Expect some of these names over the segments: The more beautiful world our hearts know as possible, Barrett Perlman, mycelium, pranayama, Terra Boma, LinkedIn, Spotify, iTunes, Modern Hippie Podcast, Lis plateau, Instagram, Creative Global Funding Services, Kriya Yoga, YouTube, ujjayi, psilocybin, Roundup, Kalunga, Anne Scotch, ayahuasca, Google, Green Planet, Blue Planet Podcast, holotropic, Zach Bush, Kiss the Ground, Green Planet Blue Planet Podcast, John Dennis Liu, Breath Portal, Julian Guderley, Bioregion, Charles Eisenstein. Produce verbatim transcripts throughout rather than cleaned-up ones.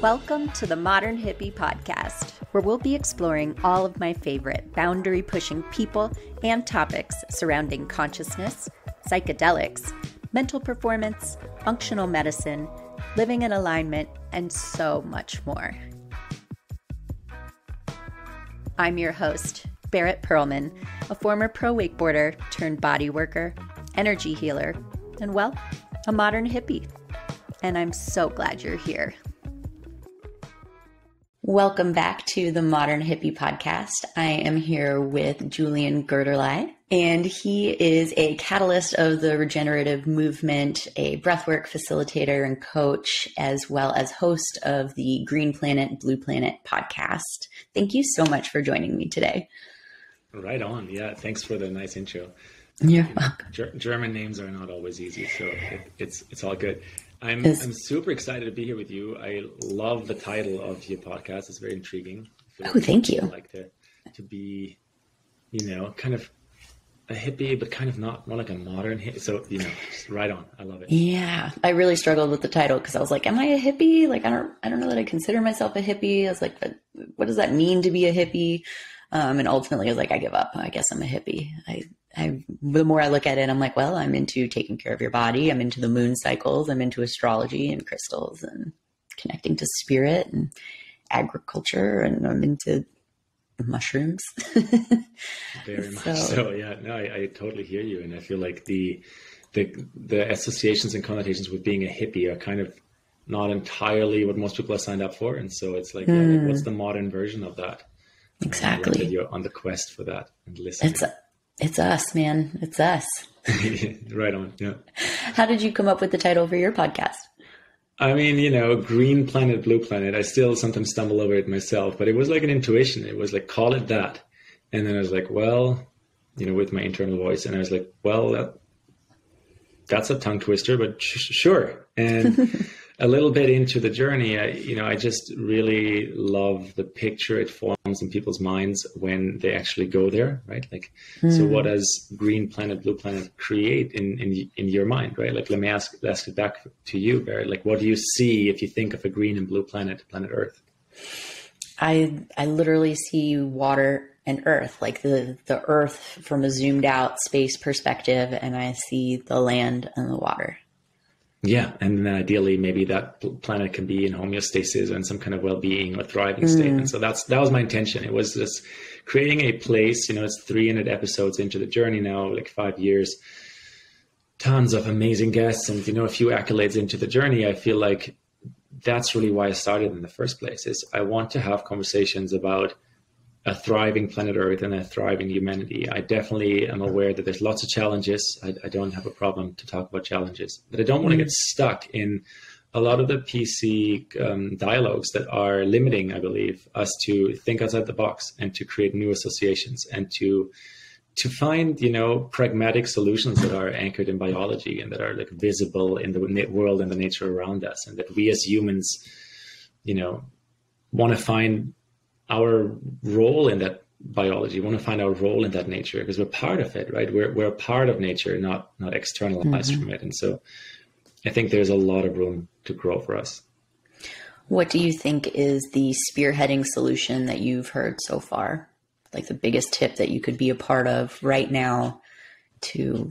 Welcome to the Modern Hippie Podcast, where we'll be exploring all of my favorite boundary-pushing people and topics surrounding consciousness, psychedelics, mental performance, functional medicine, living in alignment, and so much more. I'm your host, Barrett Perlman, a former pro-wakeboarder turned body worker, energy healer, and well, a modern hippie. And I'm so glad you're here. Welcome back to the Modern Hippie Podcast. I am here with Julian Guderley, and he is a catalyst of the regenerative movement, a breathwork facilitator and coach, as well as host of the Green Planet, Blue Planet podcast. Thank you so much for joining me today. Right on. Yeah. Thanks for the nice intro. Yeah. Ger- German names are not always easy, so it, it's it's all good. I'm I'm super excited to be here with you. I love the title of your podcast. It's very intriguing. Oh, thank you. I like to, to be, you know, kind of a hippie, but kind of not, more like a modern hippie. So, you know, right on. I love it. Yeah. I really struggled with the title because I was like, am I a hippie? Like, I don't, I don't know that I consider myself a hippie. I was like, but what does that mean to be a hippie? Um, and ultimately I was like, I give up. I guess I'm a hippie. I, I, the more I look at it, I'm like, well, I'm into taking care of your body. I'm into the moon cycles. I'm into astrology and crystals and connecting to spirit and agriculture. And I'm into mushrooms. Very much so. so. Yeah, no, I, I totally hear you. And I feel like the, the, the associations and connotations with being a hippie are kind of not entirely what most people are signed up for. And so it's like, mm. like what's the modern version of that? Exactly. You're on the quest for that and listening. It's a, It's us, man. It's us. Right on. Yeah. How did you come up with the title for your podcast? I mean, you know, Green Planet, Blue Planet. I still sometimes stumble over it myself, but it was like an intuition. It was like, call it that. And then I was like, well, you know, with my internal voice, and I was like, well, that, that's a tongue twister, but sh- sure. And a little bit into the journey, I, you know, I just really love the picture it forms in people's minds when they actually go there, right? Like, mm. so what does Green Planet, Blue Planet create in, in, in your mind, right? Like, let me ask, ask it back to you, Barrett. Like, what do you see if you think of a green and blue planet, planet Earth? I, I literally see water and earth, like the, the earth from a zoomed out space perspective. And I see the land and the water. Yeah. And then ideally maybe that planet can be in homeostasis or in some kind of well-being or thriving mm. state. And so that's, that was my intention. It was just creating a place, you know, it's three hundred episodes into the journey now, like five years, tons of amazing guests and, you know, a few accolades into the journey. I feel like that's really why I started in the first place is I want to have conversations about a thriving planet Earth and a thriving humanity. I definitely am aware that there's lots of challenges. I, I don't have a problem to talk about challenges, but I don't want to get stuck in a lot of the P C um, dialogues that are limiting, I believe, us to think outside the box and to create new associations and to to find, you know, pragmatic solutions that are anchored in biology and that are like visible in the world and the nature around us, and that we as humans, you know, want to find our role in that biology. We want to find our role in that nature because we're part of it, right? We're we're a part of nature, not not externalized mm-hmm. from it. And so I think there's a lot of room to grow for us. What do you think is the spearheading solution that you've heard so far? Like the biggest tip that you could be a part of right now to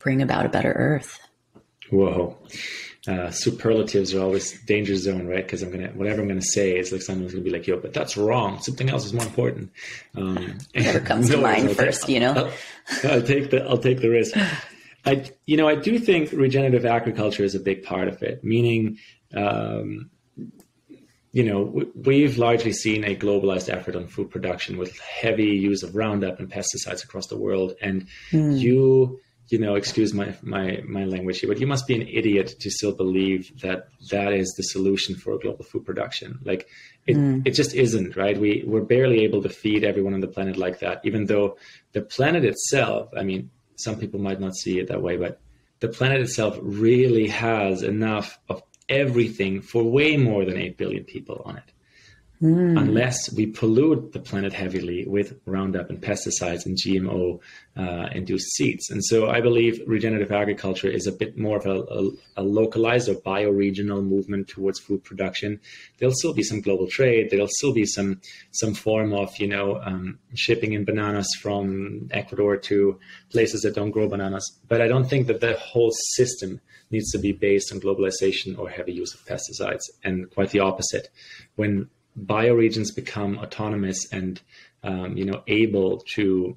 bring about a better Earth? Whoa. Uh, superlatives are always danger zone, right? Because I'm going to, whatever I'm going to say is like, someone's going to be like, yo, but that's wrong. Something else is more important. Um, whatever comes no, to mind okay. first, you know, I'll, I'll take the, I'll take the risk. I, you know, I do think regenerative agriculture is a big part of it. Meaning, um, you know, w- we've largely seen a globalized effort on food production with heavy use of Roundup and pesticides across the world. And mm. you, you know, excuse my, my, my language here, but you must be an idiot to still believe that that is the solution for global food production. Like it, mm. it just isn't, right? We, we're barely able to feed everyone on the planet like that, even though the planet itself, I mean, some people might not see it that way, but the planet itself really has enough of everything for way more than eight billion people on it. mm. unless we pollute the planet heavily with Roundup and pesticides and G M O uh, induced seeds. And so I believe regenerative agriculture is a bit more of a, a, a localized or bioregional movement towards food production. There'll still be some global trade. There'll still be some some form of, you know, um, shipping in bananas from Ecuador to places that don't grow bananas. But I don't think that the whole system needs to be based on globalization or heavy use of pesticides, and quite the opposite. When bioregions become autonomous and um, you know, able to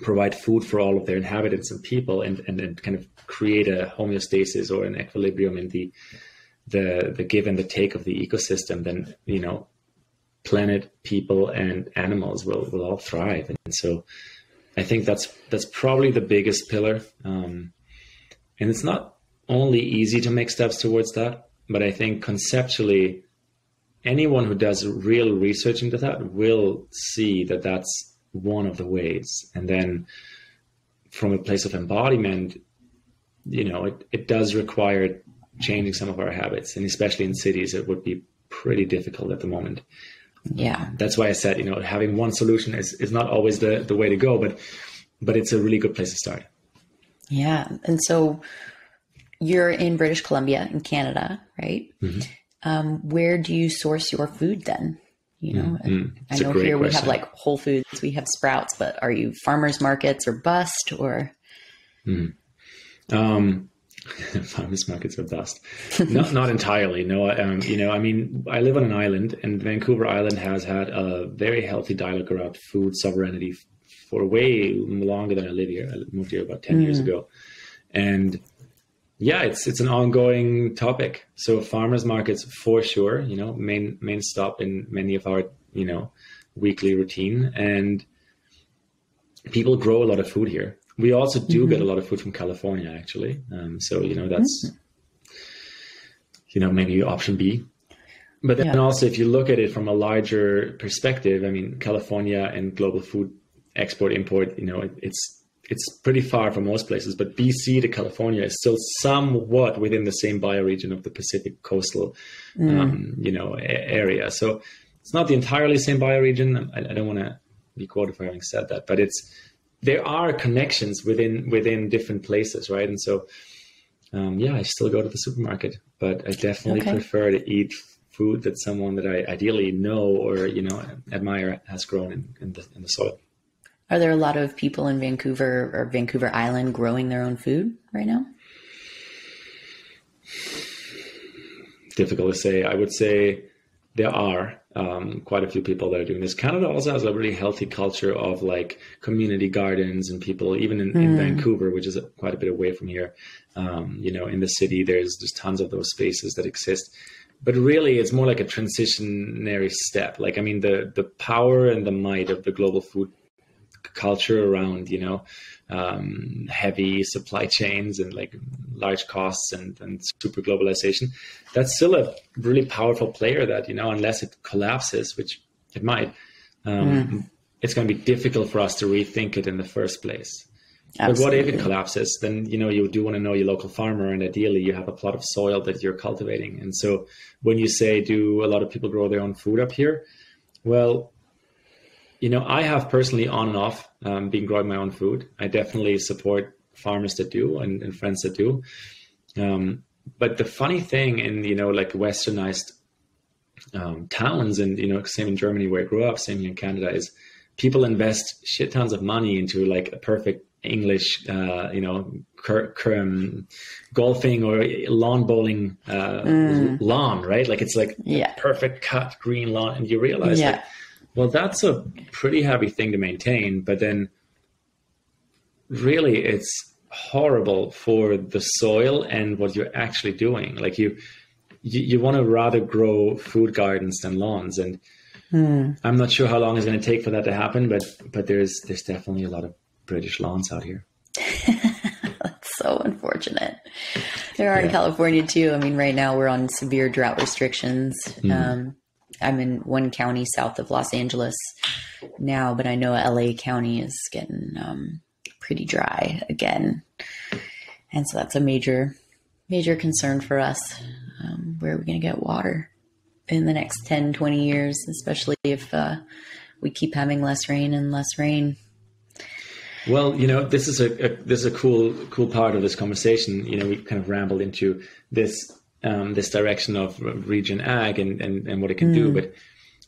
provide food for all of their inhabitants and people, and, and, and kind of create a homeostasis or an equilibrium in the, the, the give and the take of the ecosystem, then, you know, planet, people, and animals will, will all thrive. And so I think that's, that's probably the biggest pillar. Um, and it's not only easy to make steps towards that, but I think conceptually, anyone who does real research into that will see that that's one of the ways. And then from a place of embodiment, you know, it, it does require changing some of our habits. And especially in cities, it would be pretty difficult at the moment. Yeah. That's why I said, you know, having one solution is, is not always the, the way to go, but, but it's a really good place to start. Yeah. And so you're in British Columbia in Canada, right? Mm-hmm. Um, where do you source your food then? You know, mm-hmm. I know here we question. have like Whole Foods, we have Sprouts, but are you farmers markets or bust or? Mm. Um, farmers markets are bust. Not, not entirely. No, um, you know, I mean, I live on an island, and Vancouver Island has had a very healthy dialogue around food sovereignty for way longer than I live here. I moved here about ten mm. years ago, and yeah, it's it's an ongoing topic. So farmers markets for sure, you know, main main stop in many of our, you know, weekly routine. And people grow a lot of food here. We also do mm-hmm. get a lot of food from California, actually. Um, so, you know, that's, mm-hmm. you know, maybe option B. But then yeah. also, if you look at it from a larger perspective, I mean, California and global food export, import, you know, it, it's, it's pretty far from most places, but B C to California is still somewhat within the same bioregion of the Pacific coastal, mm. um, you know, a- area. So it's not the entirely same bioregion. I, I don't want to be quoted for having said that, but it's, there are connections within, within different places. Right. And so, um, yeah, I still go to the supermarket, but I definitely okay. prefer to eat food that someone that I ideally know, or, you know, admire has grown in, in the, in the soil. Are there a lot of people in Vancouver or Vancouver Island growing their own food right now? Difficult to say. I would say there are um, quite a few people that are doing this. Canada also has a really healthy culture of like community gardens and people, even in, mm. in Vancouver, which is quite a bit away from here. Um, you know, in the city, there's there's tons of those spaces that exist. But really, it's more like a transitionary step. Like, I mean, the the power and the might of the global food culture around, you know, um, heavy supply chains and like large costs and, and super globalization, that's still a really powerful player that, you know, unless it collapses, which it might, um, mm. it's going to be difficult for us to rethink it in the first place. Absolutely. But what if it collapses? Then, you know, you do want to know your local farmer, and ideally you have a plot of soil that you're cultivating. And so when you say, do a lot of people grow their own food up here? Well, you know, I have personally on and off um, been growing my own food. I definitely support farmers that do and, and friends that do. Um, but the funny thing in, you know, like westernized um, towns and, you know, same in Germany where I grew up, same here in Canada, is people invest shit tons of money into like a perfect English, uh, you know, cur- cur- um, golfing or lawn bowling uh, mm. lawn, right? Like it's like yeah. perfect cut green lawn. And you realize yeah. like, well, that's a pretty heavy thing to maintain, but then really it's horrible for the soil and what you're actually doing. Like you, you, you want to rather grow food gardens than lawns. And mm. I'm not sure how long it's going to take for that to happen, but, but there's, there's definitely a lot of British lawns out here. That's so unfortunate. There are yeah. in California too. I mean, right now we're on severe drought restrictions. Mm. Um, I'm in one county south of Los Angeles now, but I know L A County is getting um, pretty dry again. And so that's a major, major concern for us. Um, where are we going to get water? in the next ten, twenty years, especially if uh, we keep having less rain and less rain. Well, you know, this is a, a this is a cool cool part of this conversation. You know, we kind of rambled into this um, this direction of region ag and, and, and what it can mm. do. But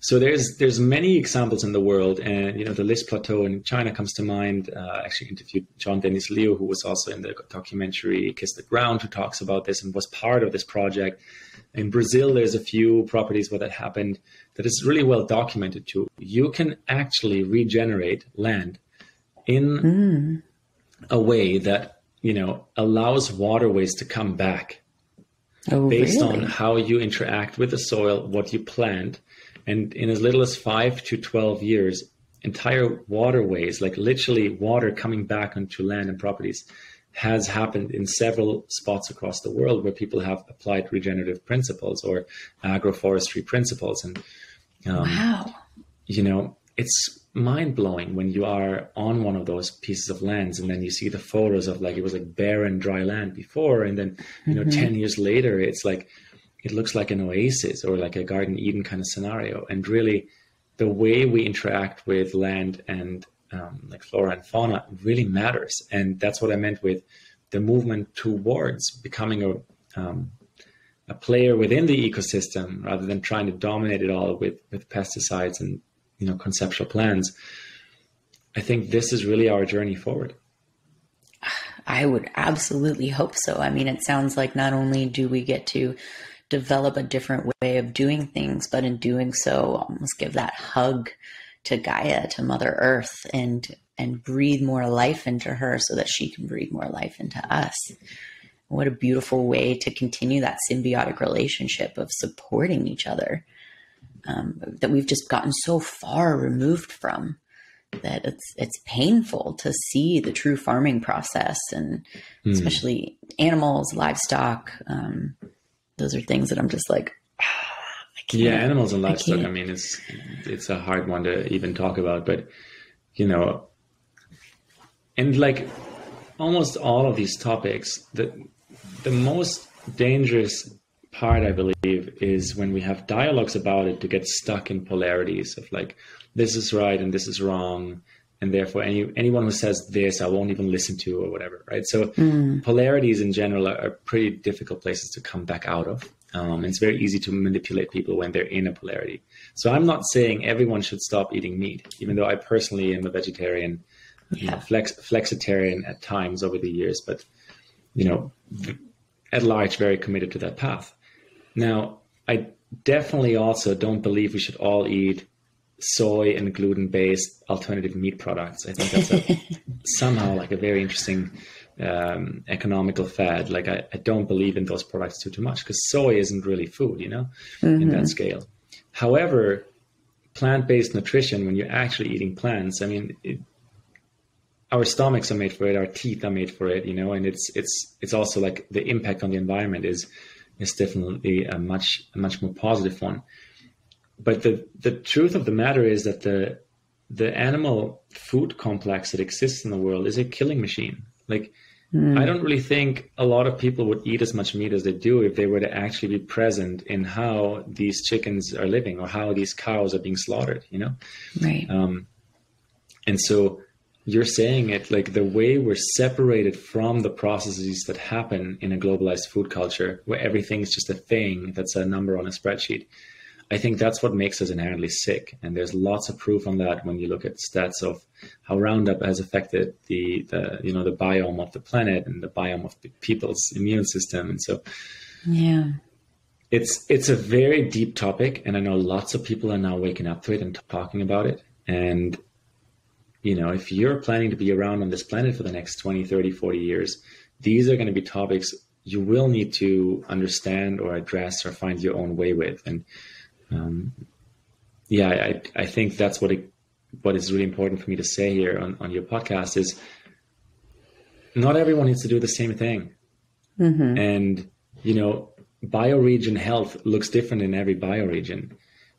so there's there's many examples in the world, and you know, the Lis plateau in China comes to mind. Uh, actually, interviewed John Dennis Liu, who was also in the documentary Kiss the Ground, who talks about this and was part of this project. In Brazil, there's a few properties where that happened that is really well documented too. You can actually regenerate land in mm. a way that, you know, allows waterways to come back oh, based really? on how you interact with the soil, what you plant. And in as little as five to twelve years, entire waterways, like literally water coming back onto land and properties, has happened in several spots across the world where people have applied regenerative principles or agroforestry principles. And, um, wow. you know, it's mind blowing when you are on one of those pieces of lands and then you see the photos of, like, it was like barren, dry land before. And then, you know, mm-hmm. ten years later, it's like, it looks like an oasis or like a Garden Eden kind of scenario. And really the way we interact with land and um, like flora and fauna really matters. And that's what I meant with the movement towards becoming a, um, a player within the ecosystem rather than trying to dominate it all with, with pesticides and, you know, conceptual plans. I think this is really our journey forward. I would absolutely hope so. I mean, it sounds like not only do we get to develop a different way of doing things, but in doing so, almost give that hug to Gaia, to Mother Earth, and and breathe more life into her so that she can breathe more life into us. What a beautiful way to continue that symbiotic relationship of supporting each other um, that we've just gotten so far removed from that it's it's painful to see the true farming process, and mm. especially animals, livestock. Um, those are things that I'm just like, ah, I can't. Yeah, animals and livestock. I, I mean, it's it's a hard one to even talk about, but you know, and like almost all of these topics, the the most dangerous part, I believe, is when we have dialogues about it to get stuck in polarities of like, this is right and this is wrong, and therefore any anyone who says this, I won't even listen to, or whatever, right? So mm. polarities in general are, are pretty difficult places to come back out of. Um, it's very easy to manipulate people when they're in a polarity. So I'm not saying everyone should stop eating meat, even though I personally am a vegetarian, yeah. you know, flex, flexitarian at times over the years, but you know, at large, very committed to that path. Now, I definitely also don't believe we should all eat soy and gluten-based alternative meat products. I think that's a, somehow like a very interesting um, economical fad. Like I, I don't believe in those products too, too much, because soy isn't really food, you know, mm-hmm. in that scale. However, plant-based nutrition, when you're actually eating plants, I mean, it, our stomachs are made for it, our teeth are made for it, you know, and it's, it's, it's also like the impact on the environment is, is definitely a much, a much more positive one. But the, the truth of the matter is that the the animal food complex that exists in the world is a killing machine. Like, mm. I don't really think a lot of people would eat as much meat as they do if they were to actually be present in how these chickens are living or how these cows are being slaughtered, you know? Right. Um, and so you're saying it, like the way we're separated from the processes that happen in a globalized food culture where everything's just a thing that's a number on a spreadsheet. I think that's what makes us inherently sick. And there's lots of proof on that when you look at stats of how Roundup has affected the, the you know, the biome of the planet and the biome of the people's immune system. And so yeah, it's, it's a very deep topic. And I know lots of people are now waking up to it and talking about it. And, you know, if you're planning to be around on this planet for the next twenty, thirty, forty years, these are going to be topics you will need to understand or address or find your own way with. And, Um, yeah, I, I think that's what it, what is really important for me to say here on, on your podcast is not everyone needs to do the same thing. Mm-hmm. And, you know, bioregion health looks different in every bioregion,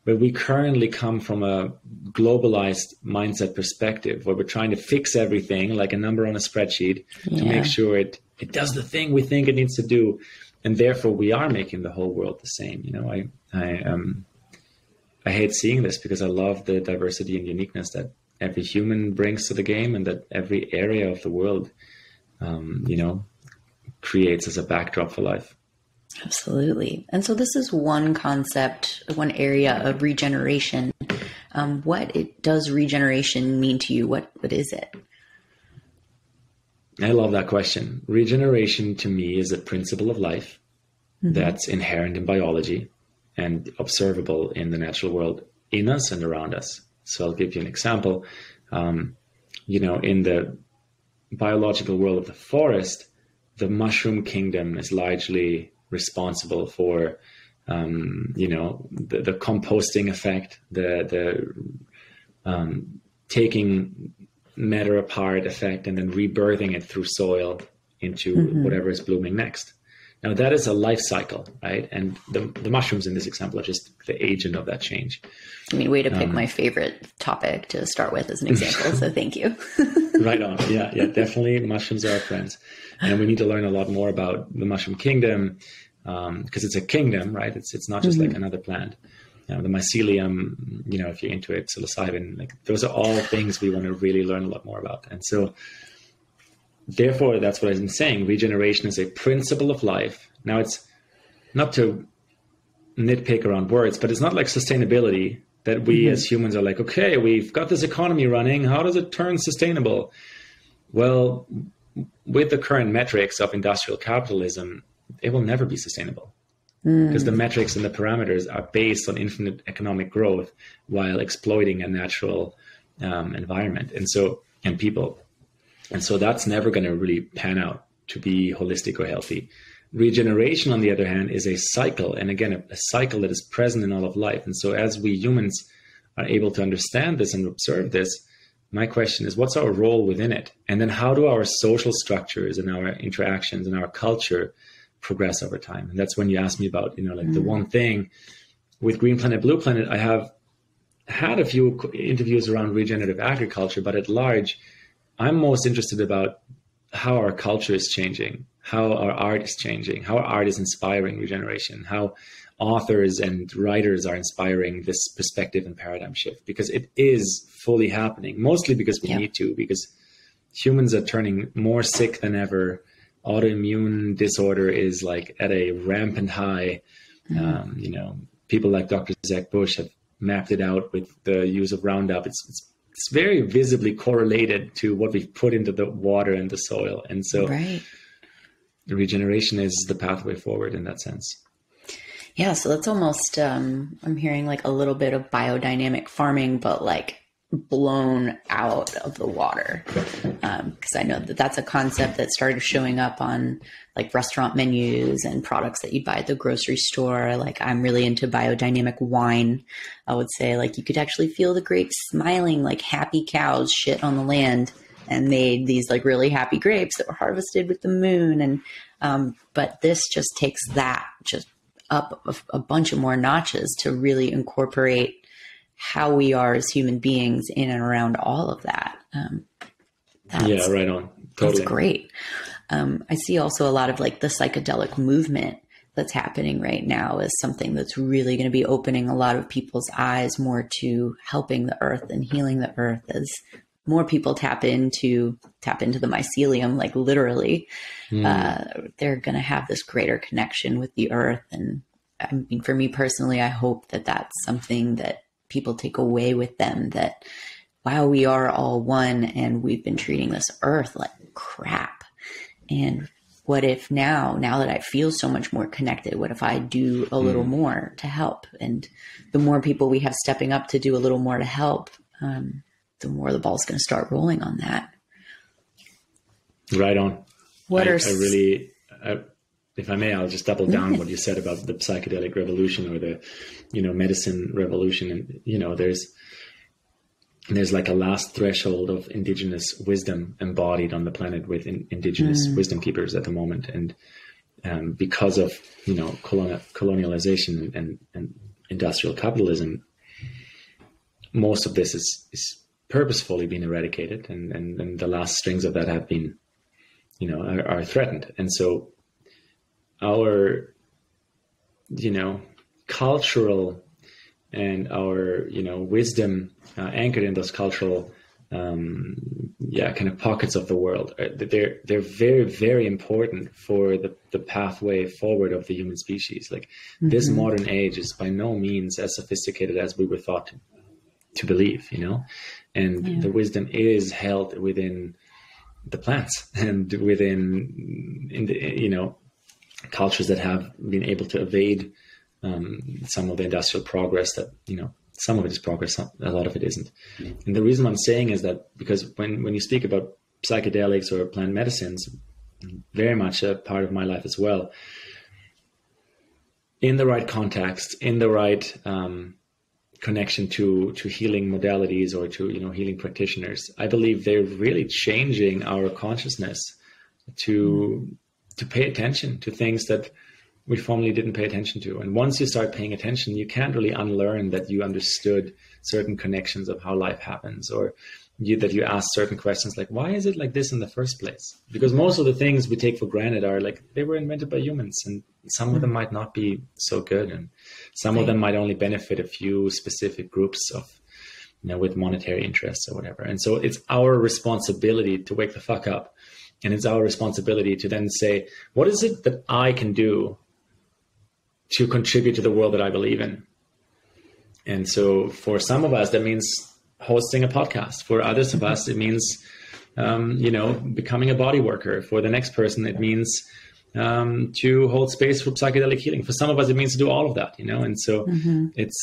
but we currently come from a globalized mindset perspective where we're trying to fix everything like a number on a spreadsheet yeah. to make sure it, it does the thing we think it needs to do. And therefore we are making the whole world the same. You know, I, I, um, I hate seeing this because I love the diversity and uniqueness that every human brings to the game, and that every area of the world, um, you know, creates as a backdrop for life. Absolutely. And so this is one concept, one area of regeneration. Um, what it, does regeneration mean to you? What What is it? I love that question. Regeneration to me is a principle of life mm-hmm. that's inherent in biology and observable in the natural world in us and around us. So I'll give you an example. Um, you know, in the biological world of the forest, the mushroom kingdom is largely responsible for, um, you know, the, the composting effect, the, the um, taking matter apart effect, and then rebirthing it through soil into mm-hmm. whatever is blooming next. Now that is a life cycle, right? And the, the mushrooms in this example are just the agent of that change. I mean, way to pick um, my favorite topic to start with as an example. So thank you. Right on. Yeah, yeah, definitely. Mushrooms are our friends. And we need to learn a lot more about the mushroom kingdom because um, it's a kingdom, right? It's it's not just mm-hmm. like another plant. You know, the mycelium, you know, if you're into it, psilocybin, like those are all things we want to really learn a lot more about. And so therefore, that's what I'm saying. Regeneration is a principle of life. Now, it's not to nitpick around words, but it's not like sustainability that we mm-hmm. as humans are like, okay, we've got this economy running. How does it turn sustainable? Well, with the current metrics of industrial capitalism, it will never be sustainable. Because the metrics and the parameters are based on infinite economic growth while exploiting a natural um, environment and so and people. And so that's never going to really pan out to be holistic or healthy. Regeneration, on the other hand, is a cycle. And again, a, a cycle that is present in all of life. And so as we humans are able to understand this and observe this, my question is, what's our role within it? And then how do our social structures and our interactions and our culture progress over time? And that's when you asked me about, you know, like mm. the one thing with Green Planet, Blue Planet, I have had a few interviews around regenerative agriculture, but at large, I'm most interested about how our culture is changing, how our art is changing, how our art is inspiring regeneration, how authors and writers are inspiring this perspective and paradigm shift, because it is fully happening, mostly because we yeah. need to, because humans are turning more sick than ever. Autoimmune disorder is like at a rampant high. Um, you know, people like Doctor Zach Bush have mapped it out with the use of Roundup. It's, it's, it's very visibly correlated to what we've put into the water and the soil. And so right. the regeneration is the pathway forward in that sense. Yeah. So that's almost, um, I'm hearing like a little bit of biodynamic farming, but like blown out of the water. Um, because I know that that's a concept that started showing up on like restaurant menus and products that you buy at the grocery store. Like I'm really into biodynamic wine. I would say like you could actually feel the grapes smiling, like happy cows shit on the land and made these like really happy grapes that were harvested with the moon. And, um, but this just takes that just up a, a bunch of more notches to really incorporate how we are as human beings in and around all of that. Um, that's, yeah, right on. Totally. That's great. Um, I see also a lot of like the psychedelic movement that's happening right now is something that's really going to be opening a lot of people's eyes more to helping the earth and healing the earth as more people tap into, tap into the mycelium, like literally, mm. uh, they're going to have this greater connection with the earth. And I mean, for me personally, I hope that that's something that people take away with them, that wow, we are all one and we've been treating this earth like crap. And what if now, now that I feel so much more connected, what if I do a little mm. more to help? And the more people we have stepping up to do a little more to help, um, the more the ball's going to start rolling on that. Right on. What I, are I really, I, if I may, I'll just double down what you said about the psychedelic revolution or the, you know, medicine revolution. And, you know, there's, there's like a last threshold of indigenous wisdom embodied on the planet with in, indigenous mm. wisdom keepers at the moment. And, um, because of, you know, colon, colonialization and, and industrial capitalism, most of this is, is purposefully being eradicated. And, and, and the last strings of that have been, you know, are, are threatened. And so, our, you know, cultural and our, you know, wisdom uh, anchored in those cultural, um, yeah, kind of pockets of the world. They're they're very, very important for the, the pathway forward of the human species. Like mm-hmm. this modern age is by no means as sophisticated as we were thought to, to believe, you know, and yeah. the wisdom is held within the plants and within, in the, you know, cultures that have been able to evade um, some of the industrial progress that, you know, some of it is progress, some, a lot of it isn't. And the reason I'm saying is that because when, when you speak about psychedelics or plant medicines, very much a part of my life as well, in the right context, in the right um, connection to, to healing modalities or to, you know, healing practitioners, I believe they're really changing our consciousness to... Mm. to pay attention to things that we formerly didn't pay attention to. And once you start paying attention, you can't really unlearn that you understood certain connections of how life happens, or you, that you ask certain questions like, why is it like this in the first place? Because most of the things we take for granted are like, they were invented by humans, and some mm-hmm. of them might not be so good. And some Same. Of them might only benefit a few specific groups of, you know, with monetary interests or whatever. And so it's our responsibility to wake the fuck up. And it's our responsibility to then say, what is it that I can do to contribute to the world that I believe in? And so for some of us, that means hosting a podcast. For others of us, it means, um, you know, becoming a body worker. For the next person, it means um, to hold space for psychedelic healing. For some of us, it means to do all of that, you know? And so mm-hmm. it's,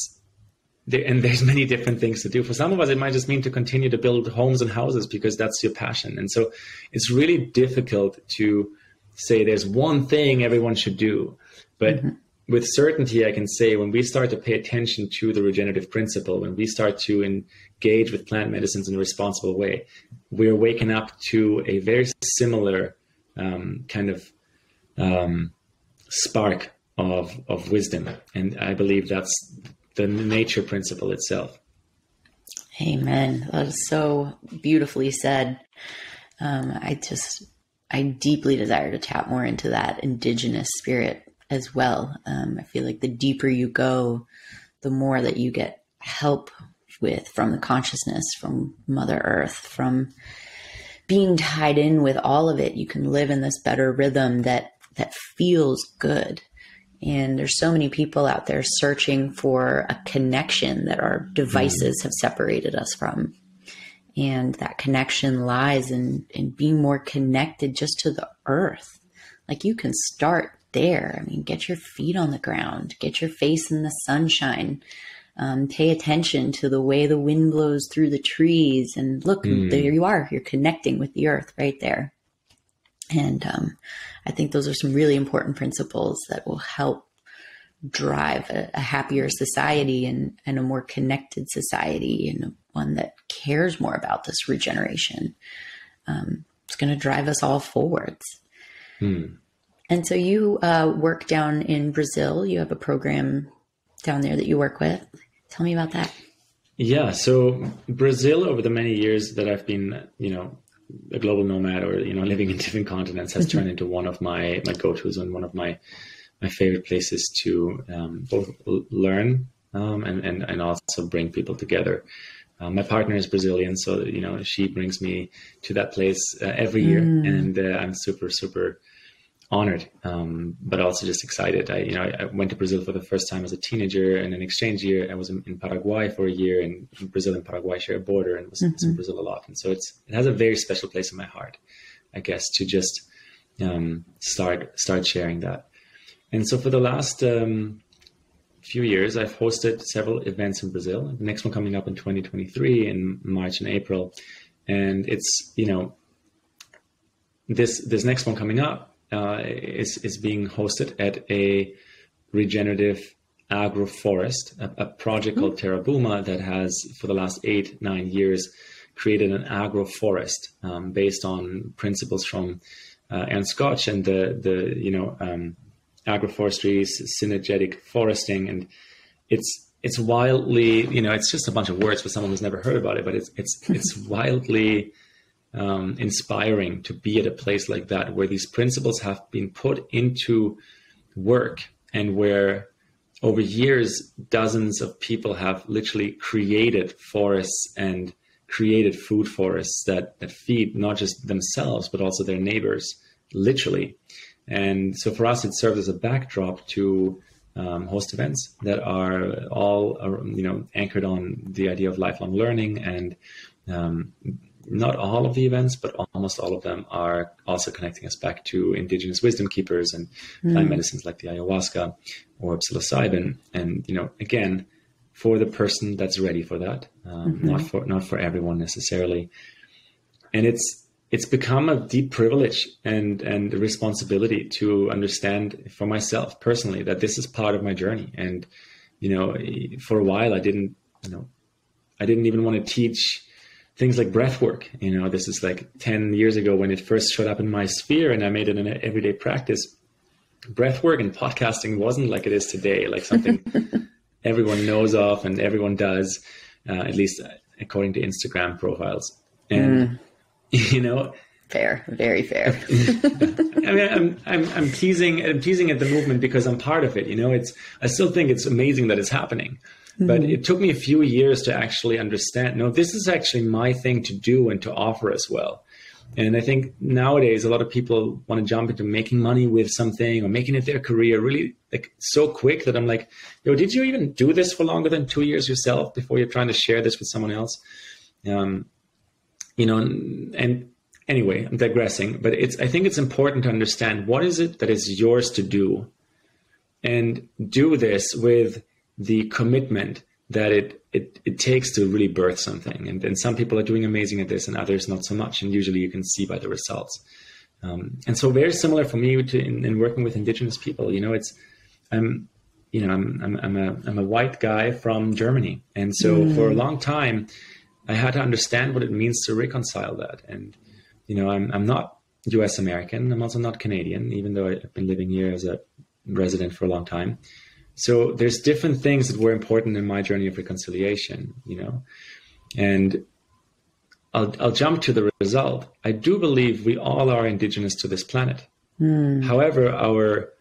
and there's many different things to do. For some of us, it might just mean to continue to build homes and houses because that's your passion. And so it's really difficult to say there's one thing everyone should do. But mm-hmm. with certainty, I can say when we start to pay attention to the regenerative principle, when we start to engage with plant medicines in a responsible way, we're waking up to a very similar um, kind of um, spark of, of wisdom. And I believe that's the nature principle itself. Amen. That is so beautifully said. Um, I just, I deeply desire to tap more into that indigenous spirit as well. Um, I feel like the deeper you go, the more that you get help with from the consciousness, from Mother Earth, from being tied in with all of it. You can live in this better rhythm that, that feels good. And there's so many people out there searching for a connection that our devices mm. have separated us from. And that connection lies in, in being more connected just to the earth. Like you can start there. I mean, get your feet on the ground, get your face in the sunshine, um, pay attention to the way the wind blows through the trees, and look, mm. there you are, you're connecting with the earth right there. And um, I think those are some really important principles that will help drive a, a happier society and, and a more connected society, and one that cares more about this regeneration. Um, it's going to drive us all forwards. Hmm. And so you uh, work down in Brazil. You have a program down there that you work with. Tell me about that. Yeah. So Brazil, over the many years that I've been, you know, a global nomad, or, you know, living in different continents, has mm-hmm. turned into one of my, my go-tos and one of my, my favorite places to um, both learn um, and, and, and also bring people together. Uh, my partner is Brazilian, so, you know, she brings me to that place uh, every year, mm. and uh, I'm super, super honored, um, but also just excited. I, you know, I went to Brazil for the first time as a teenager in an exchange year. I was in, in Paraguay for a year, and Brazil and Paraguay share a border, and was, mm-hmm. was in Brazil a lot. And so it's, it has a very special place in my heart, I guess, to just um, start, start sharing that. And so for the last um, few years, I've hosted several events in Brazil. The next one coming up in twenty twenty-three in March and April. And it's, you know, this, this next one coming up, Uh, is, is being hosted at a regenerative agroforest, a, a project mm-hmm. called Terra Boma that has, for the last eight, nine years, created an agroforest um, based on principles from uh, Anne Scotch and the, the you know, um, agroforestry, synergetic foresting. And it's it's wildly, you know, it's just a bunch of words for someone who's never heard about it, but it's it's it's wildly... Um, inspiring to be at a place like that, where these principles have been put into work, and where over years, dozens of people have literally created forests and created food forests that, that feed not just themselves, but also their neighbors, literally. And so for us, it serves as a backdrop to um, host events that are all, you know, anchored on the idea of lifelong learning. And um, not all of the events, but almost all of them are also connecting us back to indigenous wisdom keepers and mm. plant medicines like the ayahuasca or psilocybin. And, you know, again, for the person that's ready for that, um, mm-hmm. not for, not for everyone necessarily. And it's, it's become a deep privilege and, and a responsibility to understand for myself personally that this is part of my journey. And, you know, for a while I didn't, you know, I didn't even want to teach things like breath work. You know, this is like ten years ago when it first showed up in my sphere and I made it an everyday practice. Breath work and podcasting wasn't like it is today, like something everyone knows of and everyone does, uh, at least according to Instagram profiles. And, mm. you know, fair, very fair. I mean, I'm, I'm, I'm teasing, I'm teasing at the movement because I'm part of it. You know, it's, I still think it's amazing that it's happening. But it took me a few years to actually understand, no, this is actually my thing to do and to offer as well. And I think nowadays, a lot of people want to jump into making money with something or making it their career really like so quick that I'm like, yo, did you even do this for longer than two years yourself before you're trying to share this with someone else? Um, you know, and, and anyway, I'm digressing, but it's, I think it's important to understand what is it that is yours to do and do this with the commitment that it, it, it takes to really birth something. And, and some people are doing amazing at this and others not so much. And usually you can see by the results. Um, and so very similar for me to in, in working with indigenous people, you know, it's, I'm, you know, I'm, I'm, I'm a, I'm a white guy from Germany. And so mm. for a long time, I had to understand what it means to reconcile that. And, you know, I'm, I'm not U S American. I'm also not Canadian, even though I've been living here as a resident for a long time. So there's different things that were important in my journey of reconciliation, you know, and I'll, I'll jump to the result. I do believe we all are indigenous to this planet. Mm. However, our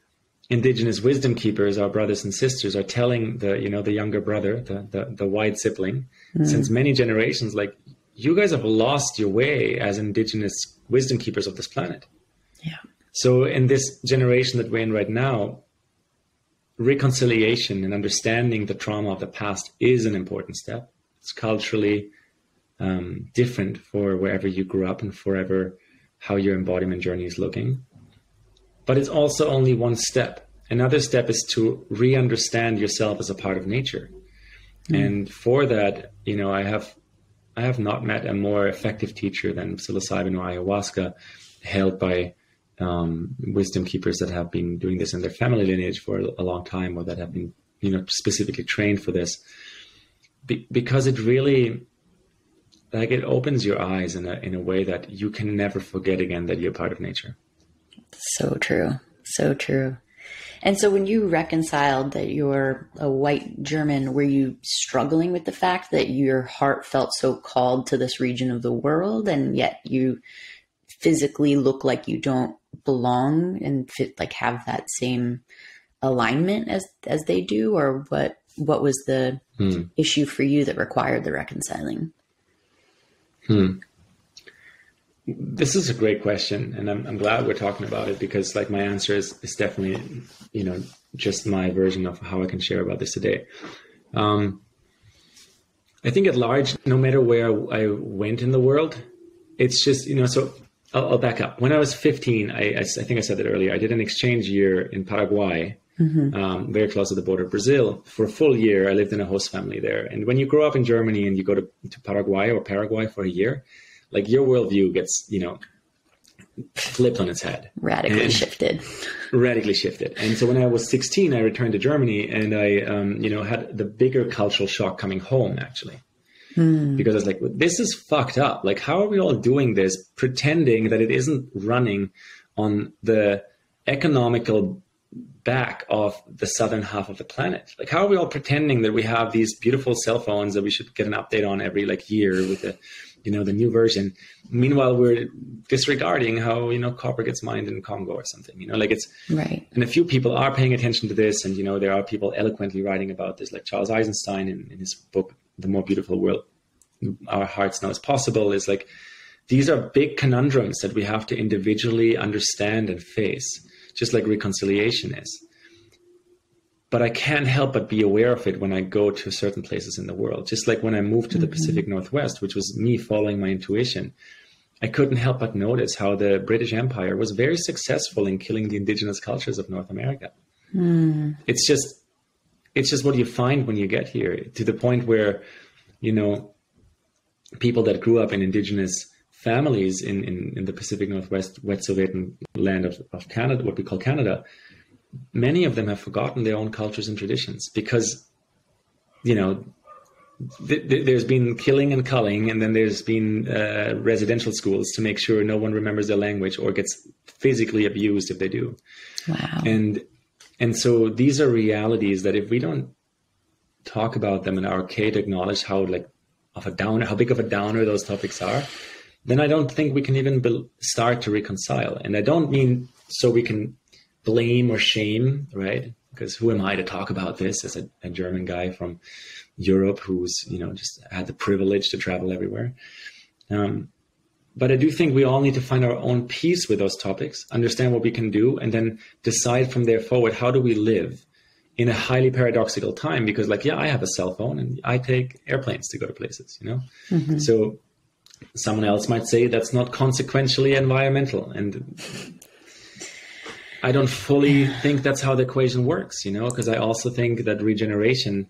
indigenous wisdom keepers, our brothers and sisters are telling the, you know, the younger brother, the, the, the white sibling, mm. since many generations, like you guys have lost your way as indigenous wisdom keepers of this planet. Yeah. So in this generation that we're in right now, reconciliation and understanding the trauma of the past is an important step. It's culturally um, different for wherever you grew up and forever how your embodiment journey is looking. But it's also only one step. Another step is to re-understand yourself as a part of nature. Mm. And for that, you know, I have, I have not met a more effective teacher than psilocybin or ayahuasca held by Um, wisdom keepers that have been doing this in their family lineage for a long time, or that have been, you know, specifically trained for this, Be- because it really, like, it opens your eyes in a in a way that you can never forget again that you're part of nature. So true, so true. And so, when you reconciled that you're a white German, were you struggling with the fact that your heart felt so called to this region of the world, and yet you physically look like you don't belong and fit, like have that same alignment as, as they do? Or what, what was the hmm. issue for you that required the reconciling? Hmm. This is a great question. And I'm, I'm glad we're talking about it, because like my answer is, is definitely, you know, just my version of how I can share about this today. Um, I think at large, no matter where I went in the world, it's just, you know, so I'll, I'll back up. When I was fifteen, I, I, I think I said that earlier, I did an exchange year in Paraguay, mm-hmm. um, very close to the border of Brazil. For a full year, I lived in a host family there. And when you grow up in Germany and you go to, to Paraguay or Paraguay for a year, like your worldview gets, you know, flipped on its head. Radically and shifted. Radically shifted. And so when I was sixteen, I returned to Germany and I, um, you know, had the bigger cultural shock coming home, actually. Mm. Because it's like, this is fucked up. Like, how are we all doing this, pretending that it isn't running on the economical back of the southern half of the planet? Like, how are we all pretending that we have these beautiful cell phones that we should get an update on every like year with a you know, the new version. Meanwhile, we're disregarding how, you know, copper gets mined in Congo or something, you know, like it's right. And a few people are paying attention to this. And, you know, there are people eloquently writing about this, like Charles Eisenstein in, in his book, The More Beautiful World Our Hearts Know As Possible, is like, these are big conundrums that we have to individually understand and face, just like reconciliation is. But I can't help but be aware of it when I go to certain places in the world. Just like when I moved to the mm-hmm. Pacific Northwest, which was me following my intuition, I couldn't help but notice how the British Empire was very successful in killing the indigenous cultures of North America. Mm. It's just, it's just what you find when you get here, to the point where, you know, people that grew up in indigenous families in, in, in the Pacific Northwest, Wet'suwet'en land of, of Canada, what we call Canada, many of them have forgotten their own cultures and traditions because, you know, th th there's been killing and culling, and then there's been uh, residential schools to make sure no one remembers their language or gets physically abused if they do. Wow. And, and so these are realities that if we don't talk about them and are okay to acknowledge how like of a downer, how big of a downer those topics are, then I don't think we can even be start to reconcile. And I don't mean so we can blame or shame, right? Because who am I to talk about this as a, a German guy from Europe who's, you know, just had the privilege to travel everywhere. Um, but I do think we all need to find our own peace with those topics, understand what we can do, and then decide from there forward, how do we live in a highly paradoxical time? Because like, yeah, I have a cell phone and I take airplanes to go to places, you know? Mm-hmm. So someone else might say that's not consequentially environmental. And I don't fully think that's how the equation works, you know, because I also think that regeneration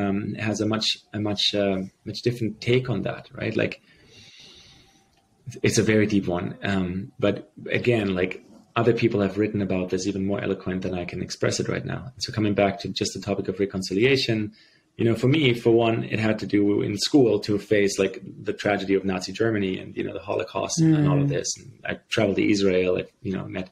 um, has a much, a much, uh, much different take on that, right? Like, it's a very deep one. Um, but again, like other people have written about this even more eloquent than I can express it right now. So coming back to just the topic of reconciliation, you know, for me, for one, it had to do in school to face like the tragedy of Nazi Germany and, you know, the Holocaust mm. and all of this. And I traveled to Israel, I, you know, met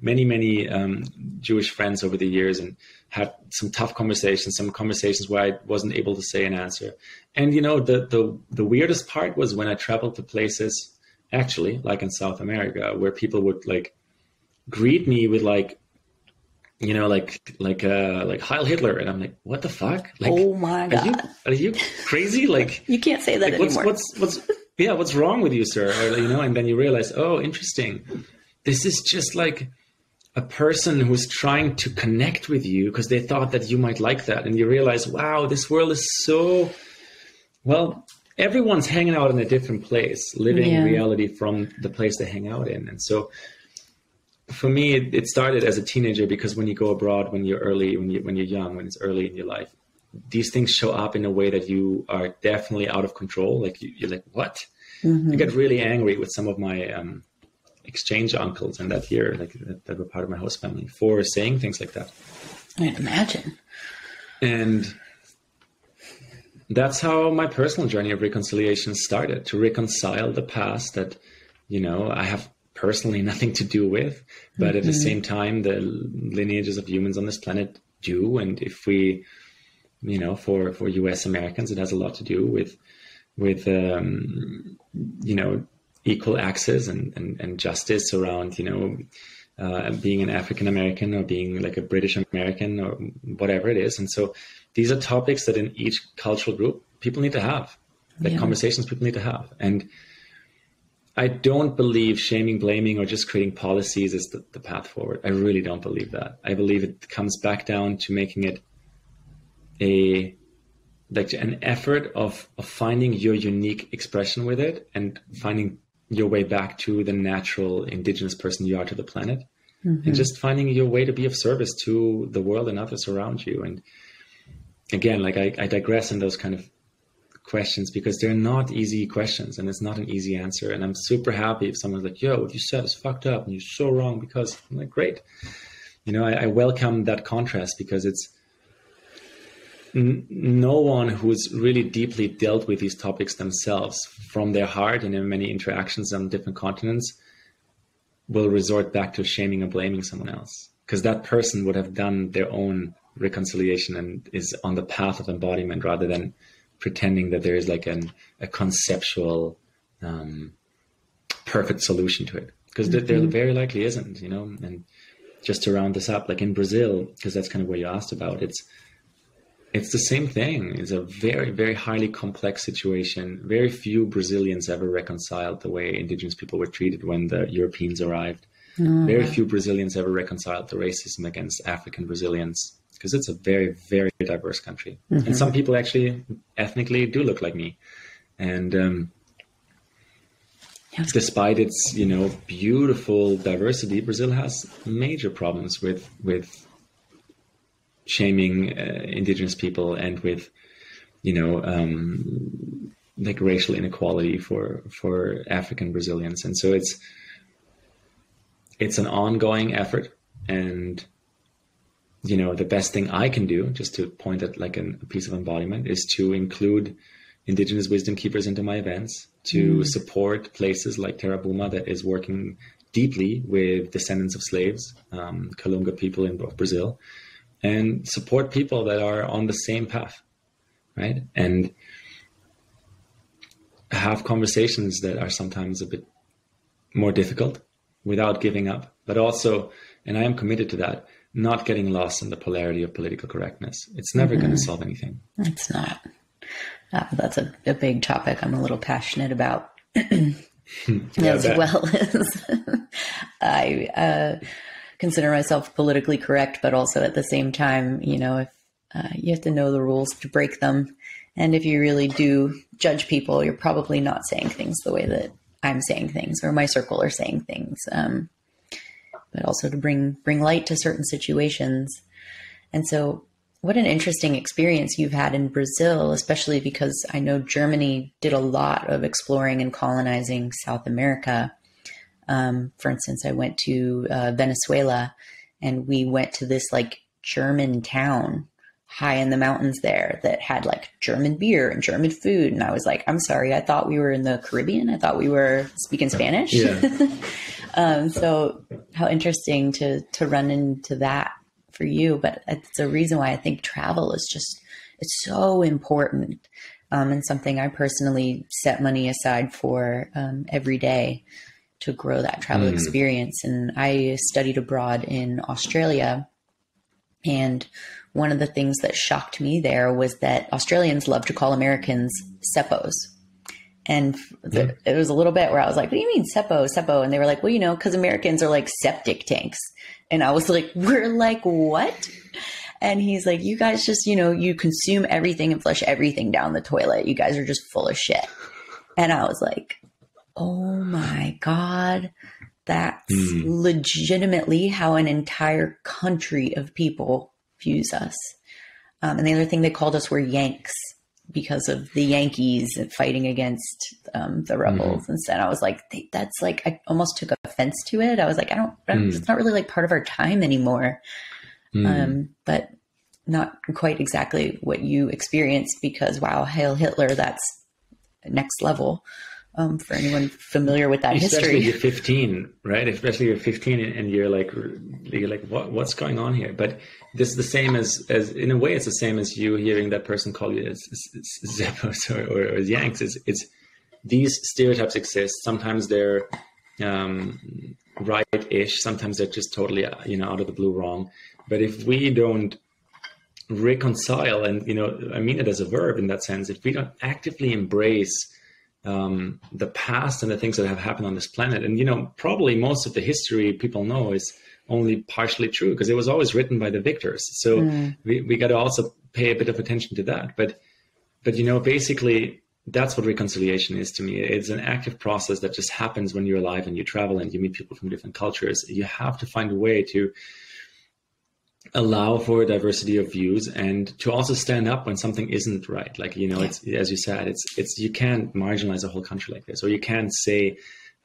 many, many um, Jewish friends over the years and had some tough conversations, some conversations where I wasn't able to say an answer. And, you know, the, the, the weirdest part was when I traveled to places, actually, like in South America, where people would like greet me with like, you know, like, like, uh, like Heil Hitler. And I'm like, what the fuck? Like, oh my God. Are you, are you crazy? Like, you can't say that like, anymore. What's, what's, what's, yeah, what's wrong with you, sir? Or, you know, and then you realize, oh, interesting. This is just like a person who's trying to connect with you because they thought that you might like that. And you realize, wow, this world is so, well, everyone's hanging out in a different place, living yeah. reality from the place they hang out in. And so for me, it, it started as a teenager, because when you go abroad, when you're early, when you, when you're young, when it's early in your life, these things show up in a way that you are definitely out of control. Like you, you're like, what? Mm-hmm. I got really angry with some of my, um, exchange uncles and that year, like that, that were part of my host family, for saying things like that. I'd imagine. And that's how my personal journey of reconciliation started, to reconcile the past that, you know, I have personally nothing to do with, but mm-hmm. at the same time, the lineages of humans on this planet do. And if we, you know, for, for U S Americans, it has a lot to do with, with, um, you know, equal access and, and, and justice around, you know, uh, being an African-American or being like a British American or whatever it is. And so these are topics that in each cultural group, people need to have, like yeah. conversations people need to have. And I don't believe shaming, blaming, or just creating policies is the, the path forward. I really don't believe that. I believe it comes back down to making it a like an effort of, of finding your unique expression with it and finding your way back to the natural indigenous person you are to the planet, mm-hmm. and just finding your way to be of service to the world and others around you. And again, like I, I digress in those kind of questions because they're not easy questions and it's not an easy answer. And I'm super happy if someone's like, yo, what you said is fucked up and you're so wrong, because I'm like, great. You know, I, I welcome that contrast, because it's n no one who's really deeply dealt with these topics themselves from their heart and in many interactions on different continents will resort back to shaming or blaming someone else, because that person would have done their own reconciliation and is on the path of embodiment rather than pretending that there is like an, a conceptual um, perfect solution to it. Because mm-hmm. there very likely isn't, you know. And just to round this up, like in Brazil, because that's kind of where you asked about, it's it's the same thing. It's a very, very highly complex situation. Very few Brazilians ever reconciled the way indigenous people were treated when the Europeans arrived. Mm-hmm. Very few Brazilians ever reconciled the racism against African Brazilians, because it's a very, very diverse country. Mm-hmm. And some people actually ethnically do look like me. And um, yes. despite its, you know, beautiful diversity, Brazil has major problems with, with shaming uh, indigenous people and with, you know, um, like racial inequality for, for African Brazilians. And so it's, it's an ongoing effort. And, you know, the best thing I can do, just to point at like an, a piece of embodiment, is to include indigenous wisdom keepers into my events, to mm. support places like Terra Boma that is working deeply with descendants of slaves, um, Kalunga people in Brazil, and support people that are on the same path, right? And have conversations that are sometimes a bit more difficult without giving up, but also, and I am committed to that, not getting lost in the polarity of political correctness. It's never mm-hmm. going to solve anything. It's not. Uh, that's a, a big topic I'm a little passionate about as well as I uh, consider myself politically correct, but also at the same time, you know, if uh, you have to know the rules to break them. And if you really do judge people, you're probably not saying things the way that I'm saying things or my circle are saying things. Um, but also to bring, bring light to certain situations. And so what an interesting experience you've had in Brazil, especially because I know Germany did a lot of exploring and colonizing South America. Um, for instance, I went to uh, Venezuela, and we went to this like German town high in the mountains there that had like German beer and German food. And I was like, I'm sorry, I thought we were in the Caribbean. I thought we were speaking Spanish. Yeah. Um, so how interesting to, to run into that for you, but it's a reason why I think travel is just, it's so important. Um, and something I personally set money aside for, um, every day to grow that travel mm. experience. And I studied abroad in Australia, and one of the things that shocked me there was that Australians love to call Americans seppos. And the, it was a little bit where I was like, what do you mean seppo, seppo? And they were like, well, you know, because Americans are like septic tanks. And I was like, we're like, what? And he's like, you guys just, you know, you consume everything and flush everything down the toilet. You guys are just full of shit. And I was like, oh my God, that's mm. legitimately how an entire country of people views us. Um, and the other thing they called us were Yanks, because of the Yankees fighting against um, the rebels. Mm-hmm. Instead, I was like, they, that's like, I almost took offense to it. I was like, I don't, mm. it's not really like part of our time anymore. Mm. Um, but not quite exactly what you experienced, because wow, Hail Hitler, that's next level um, for anyone familiar with that Especially history. Especially you're fifteen, right? Especially you're fifteen and you're like, you're like, what, what's going on here? But this is the same as, as in a way, it's the same as you hearing that person call you as Zeppos or, or, or Yanks. It's, it's these stereotypes exist. Sometimes they're um, right-ish. Sometimes they're just totally, you know, out of the blue wrong. But if we don't reconcile, and, you know, I mean it as a verb in that sense, if we don't actively embrace um, the past and the things that have happened on this planet, and, you know, probably most of the history people know is only partially true, because it was always written by the victors. So mm. we, we got to also pay a bit of attention to that. But, but, you know, basically that's what reconciliation is to me. It's an active process that just happens when you're alive and you travel and you meet people from different cultures. You have to find a way to allow for diversity of views and to also stand up when something isn't right. Like, you know, yeah. it's, as you said, it's, it's, you can't marginalize a whole country like this, or you can't say,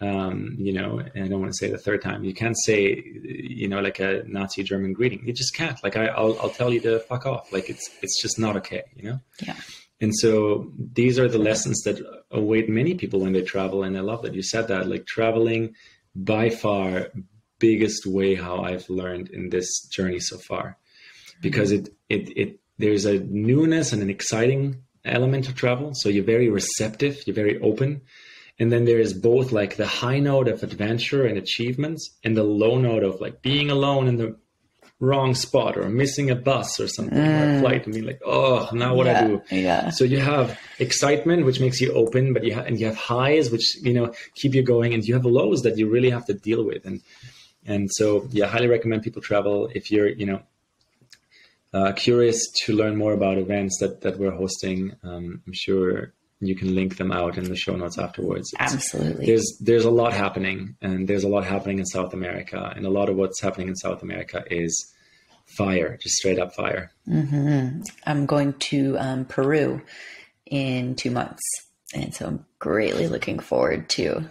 Um, you know, and I don't want to say the third time, you can't say, you know, like a Nazi German greeting. You just can't. Like I, I'll, I'll tell you to fuck off. Like it's, it's just not okay, you know? Yeah. And so these are the lessons that await many people when they travel. And I love that you said that, like traveling by far biggest way how I've learned in this journey so far, because it, it, it, there's a newness and an exciting element of travel. So you're very receptive, you're very open. And then there is both like the high note of adventure and achievements and the low note of like being alone in the wrong spot or missing a bus or something mm. or a flight and being like, oh, now what yeah, I do. Yeah. So you have excitement, which makes you open, but you ha- and you have highs, which, you know, keep you going, and you have lows that you really have to deal with. And, and so, yeah, I highly recommend people travel if you're, you know, uh, curious to learn more about events that, that we're hosting. Um, I'm sure you can link them out in the show notes afterwards. It's, Absolutely. There's there's a lot happening, and there's a lot happening in South America, and a lot of what's happening in South America is fire, just straight up fire. Mm-hmm. I'm going to um, Peru in two months, and so I'm greatly looking forward to.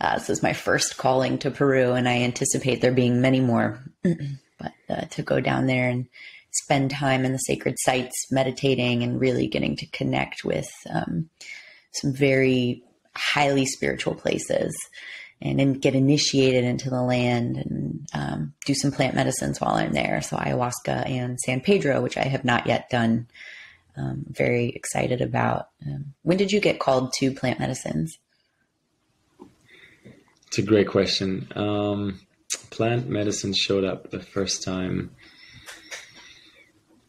Uh, this is my first calling to Peru, and I anticipate there being many more. But uh, to go down there and spend time in the sacred sites, meditating, and really getting to connect with um, some very highly spiritual places, and then get initiated into the land, and um, do some plant medicines while I'm there. So ayahuasca and San Pedro, which I have not yet done. Um, very excited about. Um, when did you get called to plant medicines? It's a great question. Um, plant medicine showed up the first time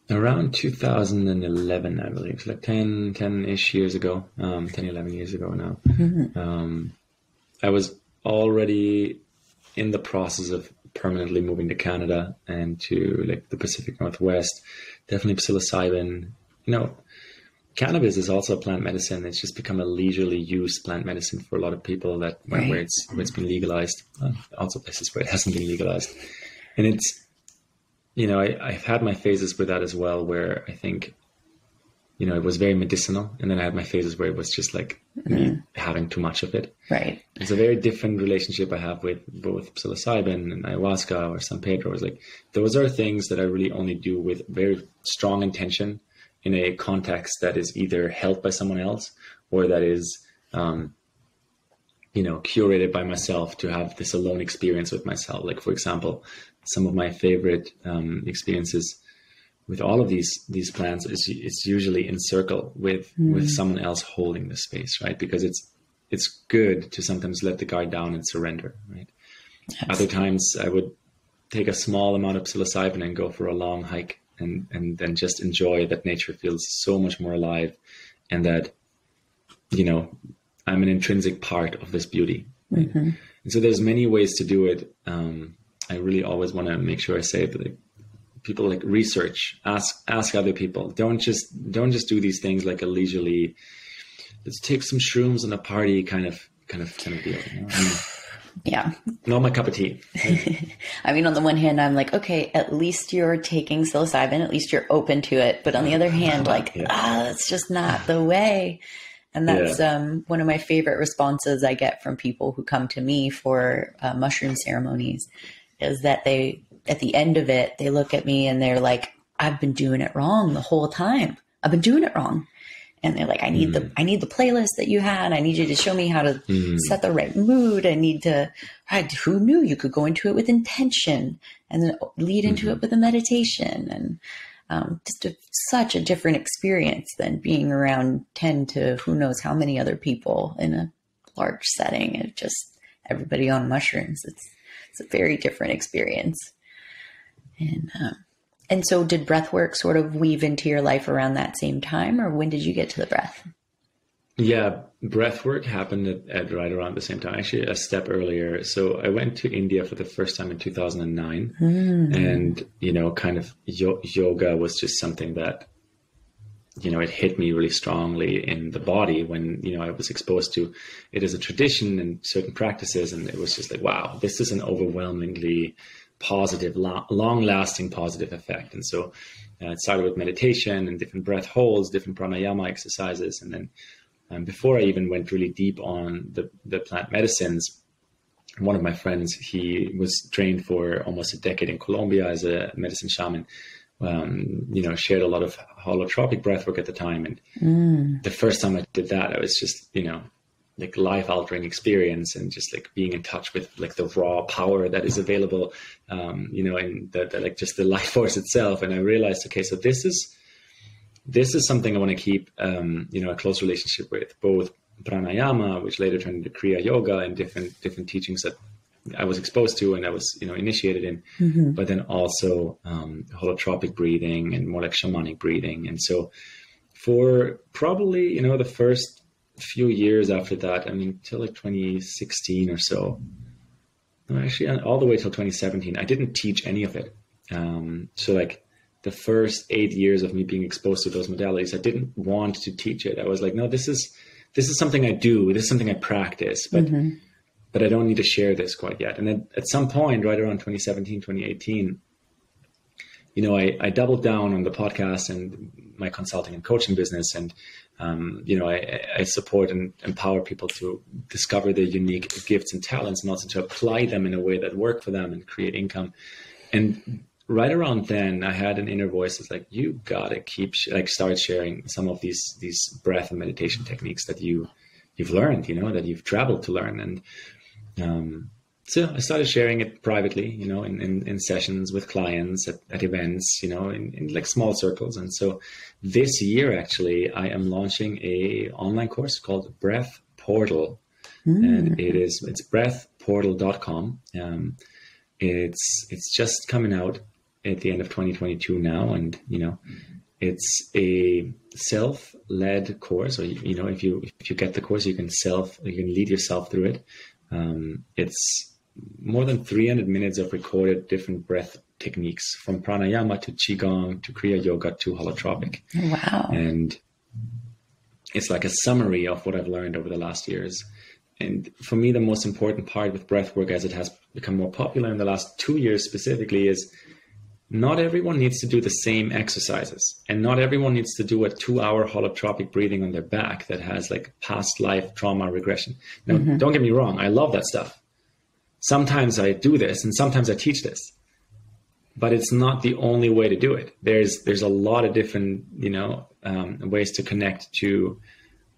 around two thousand eleven, I believe, like ten, ten-ish years ago, um, ten, eleven years ago now. Mm-hmm. Um, I was already in the process of permanently moving to Canada and to like the Pacific Northwest, definitely psilocybin. You know, cannabis is also a plant medicine. It's just become a leisurely used plant medicine for a lot of people that right. where it's where it's been legalized, uh, also places where it hasn't been legalized. And it's, you know, I, I've had my phases with that as well, where I think, you know, it was very medicinal. And then I had my phases where it was just like mm-hmm. me having too much of it. Right. It's a very different relationship I have with both psilocybin and ayahuasca or San Pedro. It's like, those are things that I really only do with very strong intention in a context that is either held by someone else or that is, um, you know, curated by myself to have this alone experience with myself. Like, for example, some of my favorite um, experiences with all of these these plants is it's usually in circle with mm. with someone else holding the space, right? Because it's it's good to sometimes let the guard down and surrender, right? Absolutely. Other times I would take a small amount of psilocybin and go for a long hike, and and then just enjoy that nature feels so much more alive, and that, you know, I'm an intrinsic part of this beauty. Right? Mm-hmm. And so there's many ways to do it. Um, I really always want to make sure I say that, like, people like research, ask, ask other people. Don't just, don't just do these things like a leisurely, let's take some shrooms and a party kind of, kind of, kind of deal. You know? I mean, yeah. Not my cup of tea. Right? I mean, on the one hand, I'm like, okay, at least you're taking psilocybin, at least you're open to it. But on the other hand, like, yeah. ah, that's just not the way. And that's yeah. um, one of my favorite responses I get from people who come to me for uh, mushroom ceremonies, is that they, at the end of it, they look at me and they're like, I've been doing it wrong the whole time. I've been doing it wrong. And they're like, I need mm. the, I need the playlist that you had. I need you to show me how to mm. set the right mood. I need to, I, who knew you could go into it with intention and then lead into mm-hmm. it with a meditation, and um, just a, such a different experience than being around ten to who knows how many other people in a large setting of just everybody on mushrooms. It's, it's a very different experience. And, um, and so did breath work sort of weave into your life around that same time, or when did you get to the breath? Yeah. Breath work happened at, at right around the same time, actually a step earlier. So I went to India for the first time in two thousand nine mm. and, you know, kind of yo- yoga was just something that, you know, it hit me really strongly in the body when, you know, I was exposed to it as a tradition and certain practices. And it was just like, wow, this is an overwhelmingly positive, lo- long lasting positive effect. And so uh, it started with meditation and different breath holds, different pranayama exercises. And then um, before I even went really deep on the, the plant medicines, one of my friends, he was trained for almost a decade in Colombia as a medicine shaman. Um, you know, shared a lot of holotropic breathwork at the time. And mm. the first time I did that, I was just, you know, like life altering experience, and just like being in touch with like the raw power that is available, um, you know, and the, the, like just the life force itself. And I realized, okay, so this is, this is something I want to keep, um, you know, a close relationship with, both pranayama, which later turned into Kriya Yoga and different different teachings that I was exposed to and I was, you know, initiated in, mm-hmm. but then also um, holotropic breathing and more like shamanic breathing. And so for probably, you know, the first few years after that, I mean, till like twenty sixteen or so, actually all the way till twenty seventeen, I didn't teach any of it. Um, so like the first eight years of me being exposed to those modalities, I didn't want to teach it. I was like, no, this is, this is something I do. This is something I practice, but mm-hmm. but I don't need to share this quite yet. And then at some point, right around twenty seventeen, twenty eighteen, you know, I, I doubled down on the podcast and my consulting and coaching business. And, um, you know, I, I support and empower people to discover their unique gifts and talents and also to apply them in a way that work for them and create income. And right around then I had an inner voice that's like, you gotta keep, sh- like start sharing some of these, these breath and meditation techniques that you, you've learned, you know, that you've traveled to learn. And, Um, so I started sharing it privately, you know, in, in, in sessions with clients at, at events, you know, in, in like small circles. And so this year, actually, I am launching a online course called Breath Portal. Mm. And it is, it's breath portal dot com. Um, it's, it's just coming out at the end of twenty twenty-two now. And, you know, it's a self-led course, or, you know, if you, if you get the course, you can self, you can lead yourself through it. Um, it's more than three hundred minutes of recorded different breath techniques, from pranayama to qigong to kriya yoga to holotropic. Wow! And it's like a summary of what I've learned over the last years. And for me, the most important part with breath work, as it has become more popular in the last two years specifically, is not everyone needs to do the same exercises, and not everyone needs to do a two-hour holotropic breathing on their back that has like past life trauma regression. Now, mm-hmm. don't get me wrong. I love that stuff. Sometimes I do this and sometimes I teach this, but it's not the only way to do it. There's, there's a lot of different, you know, um, ways to connect to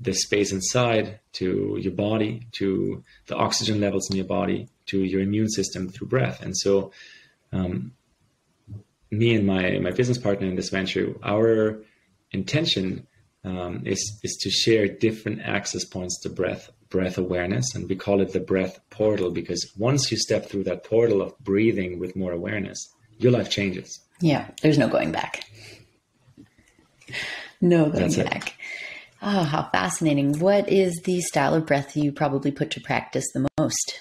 the space inside, to your body, to the oxygen levels in your body, to your immune system through breath. And so, um, me and my, my business partner in this venture, our intention um, is, is to share different access points to breath, breath awareness. And we call it the breath portal, because once you step through that portal of breathing with more awareness, your life changes. Yeah. There's no going back. No going That's back. It. Oh, how fascinating. What is the style of breath you probably put to practice the most?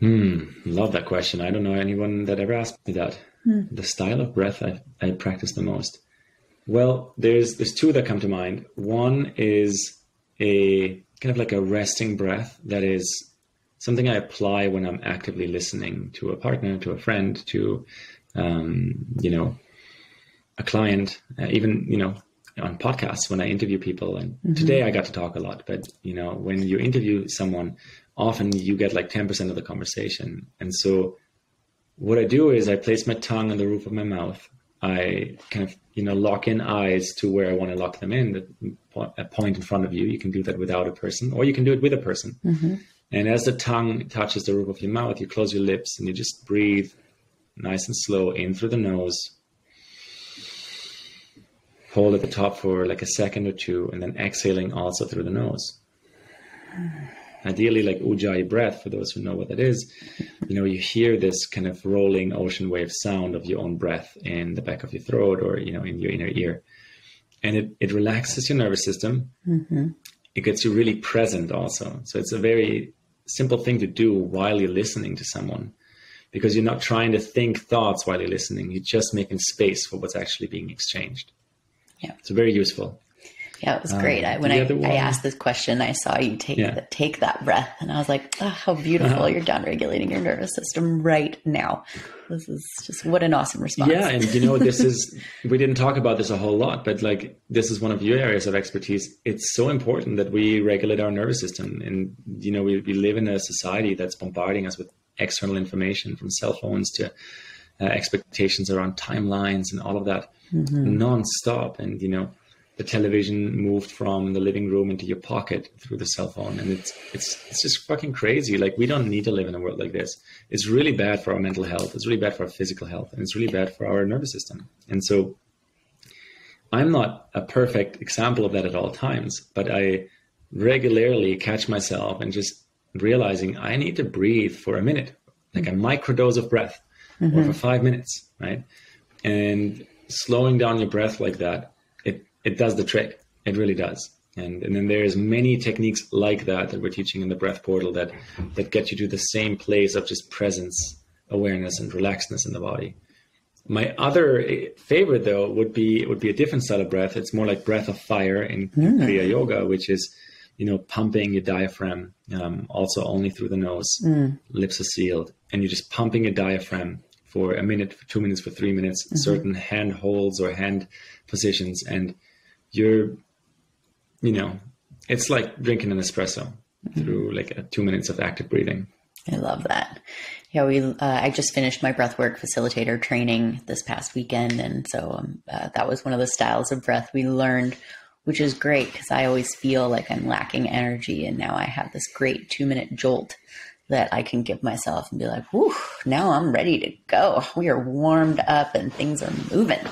Hmm. Love that question. I don't know anyone that ever asked me that. Hmm. The style of breath I, I practice the most. Well, there's, there's two that come to mind. One is a kind of like a resting breath. That is something I apply when I'm actively listening to a partner, to a friend, to, um, you know, a client, uh, even, you know, on podcasts when I interview people. And mm-hmm. today I got to talk a lot, but you know, when you interview someone, often you get like ten percent of the conversation. And so what I do is I place my tongue on the roof of my mouth. I kind of, you know, lock in eyes to where I want to lock them in, a point in front of you. You can do that without a person, or you can do it with a person. Mm-hmm. And as the tongue touches the roof of your mouth, you close your lips and you just breathe nice and slow in through the nose. Hold at the top for like a second or two, and then exhaling also through the nose. Ideally, like ujjayi breath, for those who know what that is, you know, you hear this kind of rolling ocean wave sound of your own breath in the back of your throat, or, you know, in your inner ear. And it, it relaxes your nervous system. Mm-hmm. It gets you really present also. So it's a very simple thing to do while you're listening to someone, because you're not trying to think thoughts while you're listening. You're just making space for what's actually being exchanged. Yeah. So very useful. Yeah, it was great. Um, I, when I, I asked this question, I saw you take yeah. the, take that breath, and I was like, oh, how beautiful. Uh, You're down-regulating your nervous system right now. This is just, what an awesome response. Yeah, and you know, this is, we didn't talk about this a whole lot, but like, this is one of your areas of expertise. It's so important that we regulate our nervous system. And, you know, we, we live in a society that's bombarding us with external information, from cell phones to uh, expectations around timelines and all of that mm-hmm. nonstop. And, you know, the television moved from the living room into your pocket through the cell phone. And it's, it's, it's just fucking crazy. Like, we don't need to live in a world like this. It's really bad for our mental health. It's really bad for our physical health, and it's really bad for our nervous system. And so I'm not a perfect example of that at all times, but I regularly catch myself and just realizing I need to breathe for a minute, like a microdose of breath mm-hmm. or for five minutes. Right. And slowing down your breath like that, it does the trick. It really does. And and then there's many techniques like that that we're teaching in the Breath Portal that, that get you to the same place of just presence, awareness, and relaxedness in the body. My other favorite, though, would be would be a different style of breath. It's more like breath of fire in mm. Kriya Yoga, which is, you know, pumping your diaphragm, um, also only through the nose. Mm. Lips are sealed, and you're just pumping your diaphragm for a minute, for two minutes, for three minutes, mm-hmm. certain hand holds or hand positions, and you're, you know, it's like drinking an espresso mm-hmm. through like a two minutes of active breathing. I love that. Yeah, we, uh, I just finished my breathwork facilitator training this past weekend. And so um, uh, that was one of the styles of breath we learned, which is great because I always feel like I'm lacking energy. And now I have this great two minute jolt that I can give myself and be like, whew, now I'm ready to go. We are warmed up and things are moving.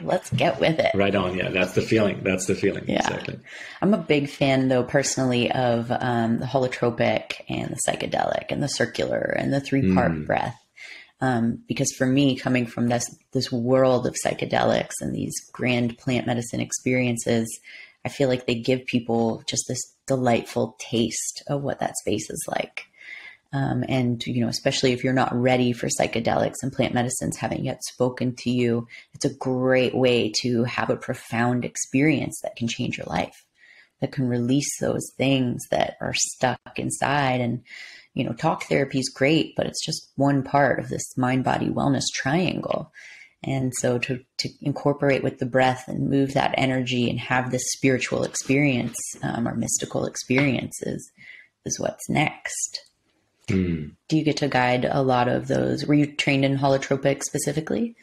Let's get with it. Right on. Yeah. That's the feeling. That's the feeling. Yeah. Exactly. I'm a big fan though, personally, of um, the holotropic and the psychedelic and the circular and the three part mm. breath. Um, because for me, coming from this, this world of psychedelics and these grand plant medicine experiences, I feel like they give people just this delightful taste of what that space is like. Um, and, you know, especially if you're not ready for psychedelics and plant medicines haven't yet spoken to you, it's a great way to have a profound experience that can change your life, that can release those things that are stuck inside. And, you know, talk therapy is great, but it's just one part of this mind-body wellness triangle. And so to, to incorporate with the breath and move that energy and have this spiritual experience um, or mystical experiences is what's next. Mm. Do you get to guide a lot of those? Were you trained in holotropic specifically?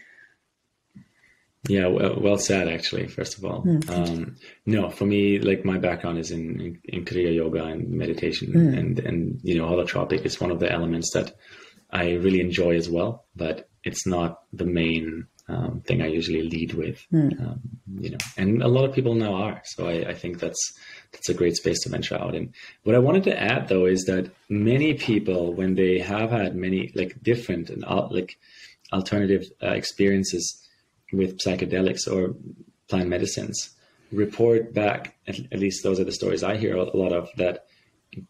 Yeah, well, well said, actually, first of all. Mm, um, no, for me, like my background is in, in, in Kriya Yoga and meditation mm. and, and, you know, holotropic is one of the elements that I really enjoy as well, but it's not the main um, thing I usually lead with, mm. um, you know, and a lot of people now are. So I, I think that's, that's a great space to venture out in. What I wanted to add though, is that many people, when they have had many like different and al- like alternative uh, experiences with psychedelics or plant medicines, report back, at, at least those are the stories I hear a lot of, that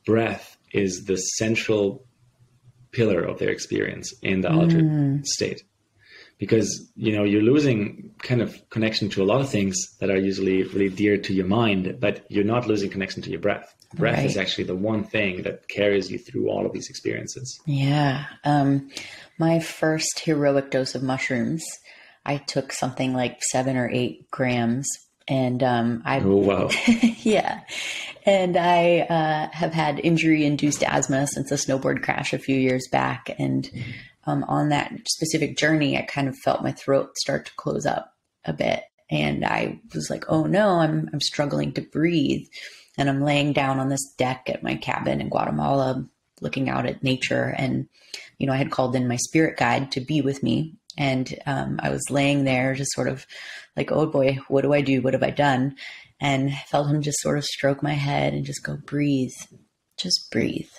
breath is the central pillar of their experience in the altered mm. state. Because, you know, you're losing kind of connection to a lot of things that are usually really dear to your mind, but you're not losing connection to your breath. Breath right. is actually the one thing that carries you through all of these experiences. Yeah. Um, my first heroic dose of mushrooms, I took something like seven or eight grams and um, I, oh, wow. yeah. And I uh, have had injury induced asthma since a snowboard crash a few years back. And mm-hmm. Um, on that specific journey, I kind of felt my throat start to close up a bit. And I was like, oh no, I'm, I'm struggling to breathe. And I'm laying down on this deck at my cabin in Guatemala, looking out at nature. And, you know, I had called in my spirit guide to be with me. And um, I was laying there just sort of like, oh boy, what do I do? What have I done? And I felt him just sort of stroke my head and just go, breathe, just breathe.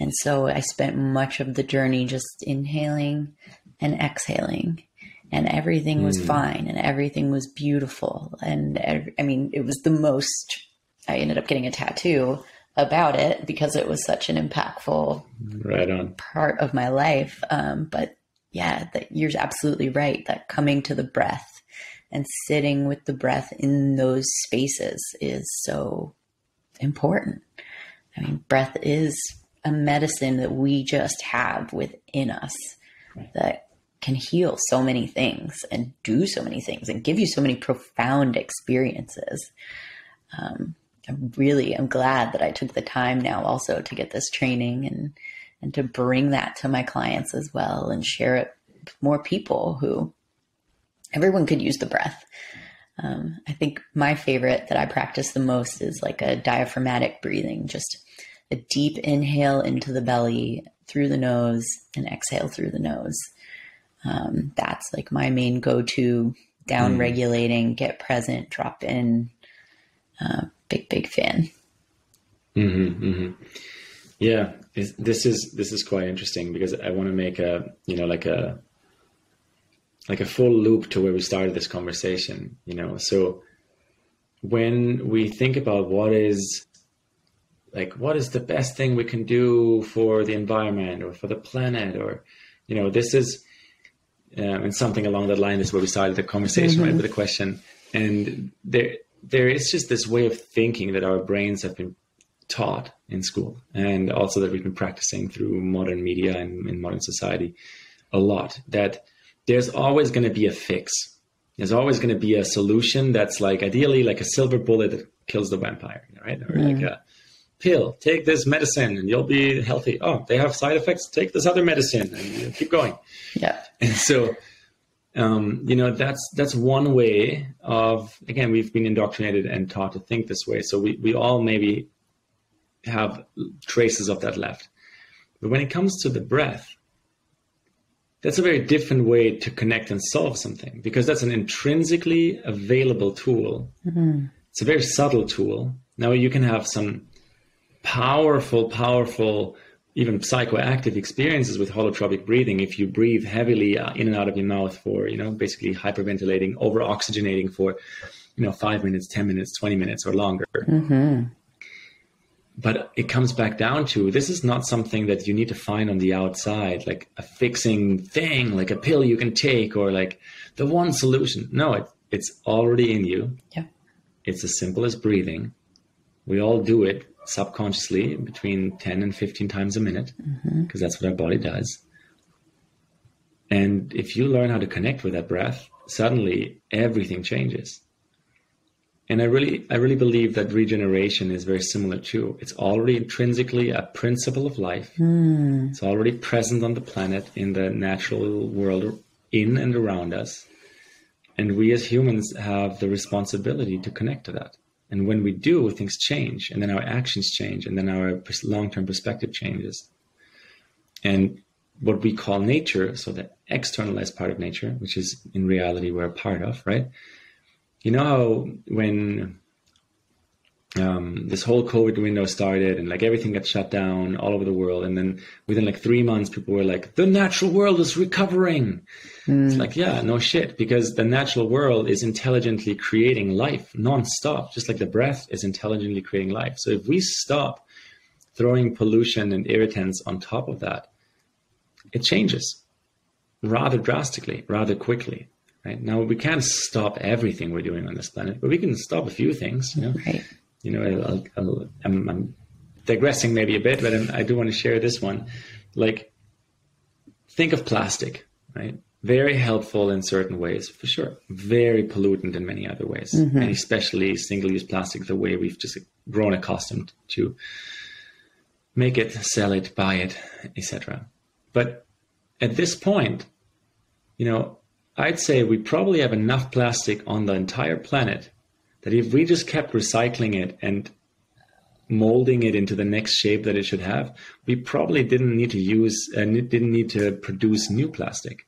And so I spent much of the journey just inhaling and exhaling, and everything was mm. fine and everything was beautiful. And I mean, it was the most, I ended up getting a tattoo about it because it was such an impactful right on. part of my life. Um, but yeah, that you're absolutely right. That coming to the breath and sitting with the breath in those spaces is so important. I mean, breath is a medicine that we just have within us that can heal so many things and do so many things and give you so many profound experiences. Um, I'm really, I'm glad that I took the time now also to get this training and, and to bring that to my clients as well and share it with more people who everyone could use the breath. Um, I think my favorite that I practice the most is like a diaphragmatic breathing, just a deep inhale into the belly through the nose and exhale through the nose. Um, that's like my main go-to, down regulating, mm. get present, drop in, uh, big, big fan. Mm-hmm, mm-hmm. Yeah. It's, this is, this is quite interesting because I want to make a, you know, like a, like a full loop to where we started this conversation, you know? So when we think about what is like, what is the best thing we can do for the environment or for the planet, or, you know, this is, um, and something along that line is where we started the conversation, mm-hmm. right, with the question. And there, there is just this way of thinking that our brains have been taught in school, and also that we've been practicing through modern media and in modern society a lot, that there's always going to be a fix. There's always going to be a solution that's like ideally like a silver bullet that kills the vampire, right? Or mm. like a pill, take this medicine and you'll be healthy. Oh, they have side effects. Take this other medicine and keep going. Yeah. And so, um, you know, that's, that's one way of, again, we've been indoctrinated and taught to think this way. So we, we all maybe have traces of that left. But when it comes to the breath, that's a very different way to connect and solve something, because that's an intrinsically available tool. Mm-hmm. It's a very subtle tool. Now you can have some powerful, powerful, even psychoactive experiences with holotropic breathing. If you breathe heavily in and out of your mouth for, you know, basically hyperventilating, over oxygenating for, you know, five minutes, ten minutes, twenty minutes or longer. Mm-hmm. But it comes back down to, this is not something that you need to find on the outside, like a fixing thing, like a pill you can take, or like the one solution. No, it, it's already in you. Yeah. It's as simple as breathing. We all do it subconsciously between ten and fifteen times a minute, because mm-hmm. that's what our body does. And if you learn how to connect with that breath, suddenly everything changes. And I really, I really believe that regeneration is very similar too. It's already intrinsically a principle of life. Mm. It's already present on the planet, in the natural world, in and around us. And we as humans have the responsibility to connect to that. And when we do, things change, and then our actions change, and then our long-term perspective changes. And what we call nature, so the externalized part of nature, which is in reality we're a part of, right? You know how when um, this whole COVID window started and like everything got shut down all over the world, and then within like three months, people were like, the natural world is recovering. Mm. It's like, yeah, no shit, because the natural world is intelligently creating life nonstop, just like the breath is intelligently creating life. So if we stop throwing pollution and irritants on top of that, it changes rather drastically, rather quickly. Right? Now, we can't stop everything we're doing on this planet, but we can stop a few things. You know, right. you know I'll, I'll, I'm, I'm digressing maybe a bit, but I'm, I do want to share this one. Like, think of plastic, right? Very helpful in certain ways, for sure. Very pollutant in many other ways, mm-hmm. and especially single-use plastic, the way we've just grown accustomed to make it, sell it, buy it, et cetera. But at this point, you know, I'd say we probably have enough plastic on the entire planet that if we just kept recycling it and molding it into the next shape that it should have, we probably didn't need to use and uh, didn't need to produce new plastic.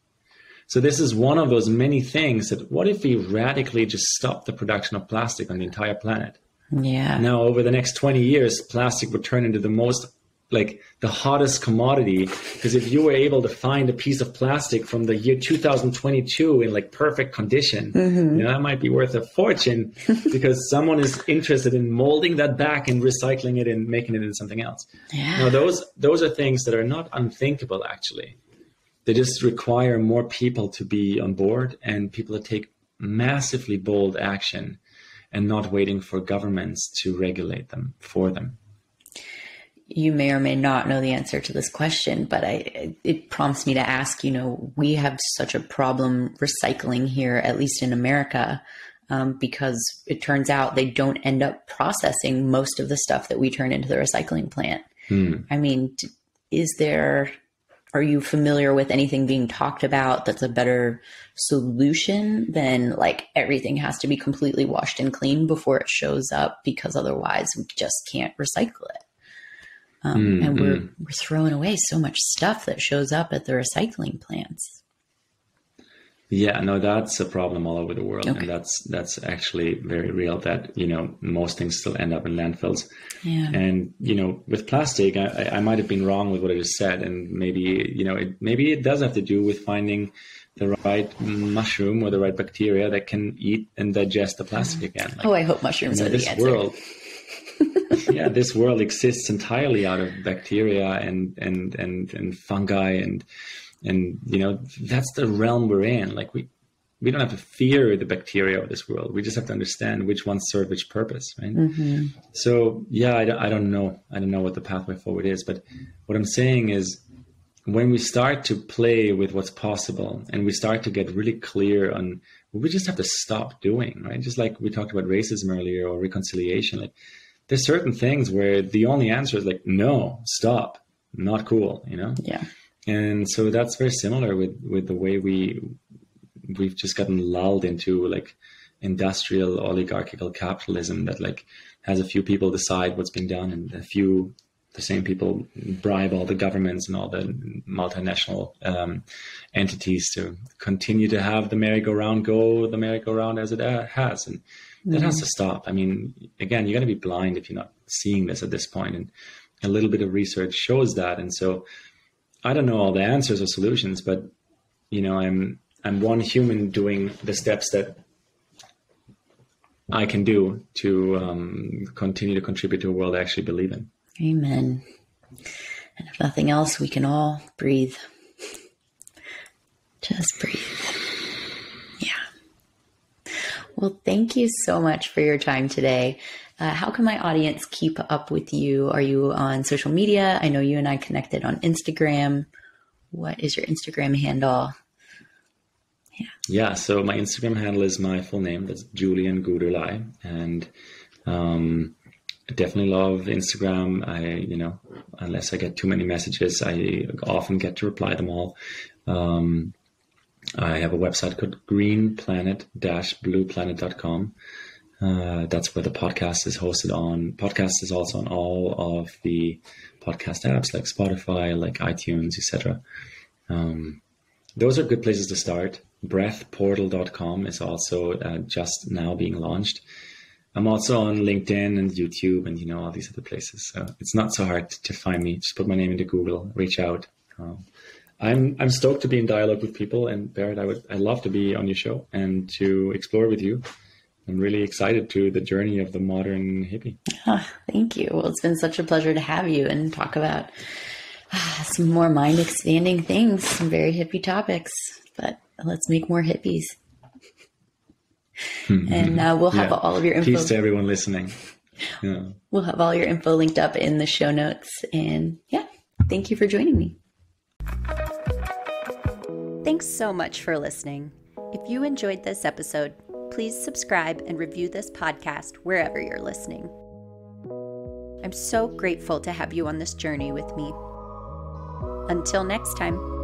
So this is one of those many things that, what if we radically just stop the production of plastic on the entire planet? Yeah. Now over the next twenty years, plastic would turn into the most, like the hottest commodity, because if you were able to find a piece of plastic from the year two thousand twenty-two in like perfect condition, mm-hmm. you know, that might be worth a fortune because someone is interested in molding that back and recycling it and making it into something else. Yeah. Now, those, those are things that are not unthinkable, actually. They just require more people to be on board and people to take massively bold action and not waiting for governments to regulate them for them. You may or may not know the answer to this question, but I, it prompts me to ask, you know, we have such a problem recycling here, at least in America, um, because it turns out they don't end up processing most of the stuff that we turn into the recycling plant. Hmm. I mean, is there, Are you familiar with anything being talked about that's a better solution than like everything has to be completely washed and clean before it shows up, because otherwise we just can't recycle it. Um, mm-hmm. And we're, we're throwing away so much stuff that shows up at the recycling plants. Yeah, no, that's a problem all over the world. Okay. And that's, that's actually very real that, you know, most things still end up in landfills. Yeah. And, you know, with plastic, I, I might have been wrong with what I just said. And maybe, you know, it, maybe it does have to do with finding the right mushroom or the right bacteria that can eat and digest the plastic again. Like, oh, I hope mushrooms you know, are the answer. World, yeah, this world exists entirely out of bacteria and, and, and, and fungi and, and, you know, that's the realm we're in. Like we, we don't have to fear the bacteria of this world. We just have to understand which ones serve which purpose. Right. Mm-hmm. So yeah, I, I don't know. I don't know what the pathway forward is, but what I'm saying is when we start to play with what's possible and we start to get really clear on what we just have to stop doing, right? Just like we talked about racism earlier or reconciliation, like there's certain things where the only answer is like, no, stop, not cool, you know? Yeah. And so that's very similar with, with the way we, we've just gotten lulled into like industrial oligarchical capitalism that like has a few people decide what's being done and a few, the same people bribe all the governments and all the multinational um, entities to continue to have the merry-go-round go the merry-go-round as it has. And mm-hmm. that has to stop. I mean, again, you're going to be blind if you're not seeing this at this point. And a little bit of research shows that. And so I don't know all the answers or solutions, but you know, I'm I'm one human doing the steps that I can do to um, continue to contribute to a world I actually believe in. Amen. And if nothing else, we can all breathe. Just breathe. Yeah. Well, thank you so much for your time today. Uh, how can my audience keep up with you? Are you on social media? I know you and I connected on Instagram. What is your Instagram handle? Yeah. Yeah. So my Instagram handle is my full name. That's Julian Guderley. And, um, I definitely love Instagram. I, you know, unless I get too many messages, I often get to reply them all. Um, I have a website called Green Planet dash Blue Planet dot com. Uh, that's where the podcast is hosted on. Podcast is also on all of the podcast apps like Spotify, like iTunes, et cetera. Um, those are good places to start. breath portal dot com is also uh, just now being launched. I'm also on LinkedIn and YouTube and, you know, all these other places. So it's not so hard to find me. Just put my name into Google, reach out. Um, I'm I'm stoked to be in dialogue with people. And Barrett, I would I love to be on your show and to explore with you. I'm really excited to the journey of the modern hippie. Oh, thank you. Well, it's been such a pleasure to have you and talk about uh, some more mind expanding things, some very hippie topics, but let's make more hippies. And uh, we'll have yeah. all of your info. Peace to everyone listening. Yeah. We'll have all your info linked up in the show notes. And yeah, thank you for joining me. Thanks so much for listening. If you enjoyed this episode, please subscribe and review this podcast wherever you're listening. I'm so grateful to have you on this journey with me. Until next time.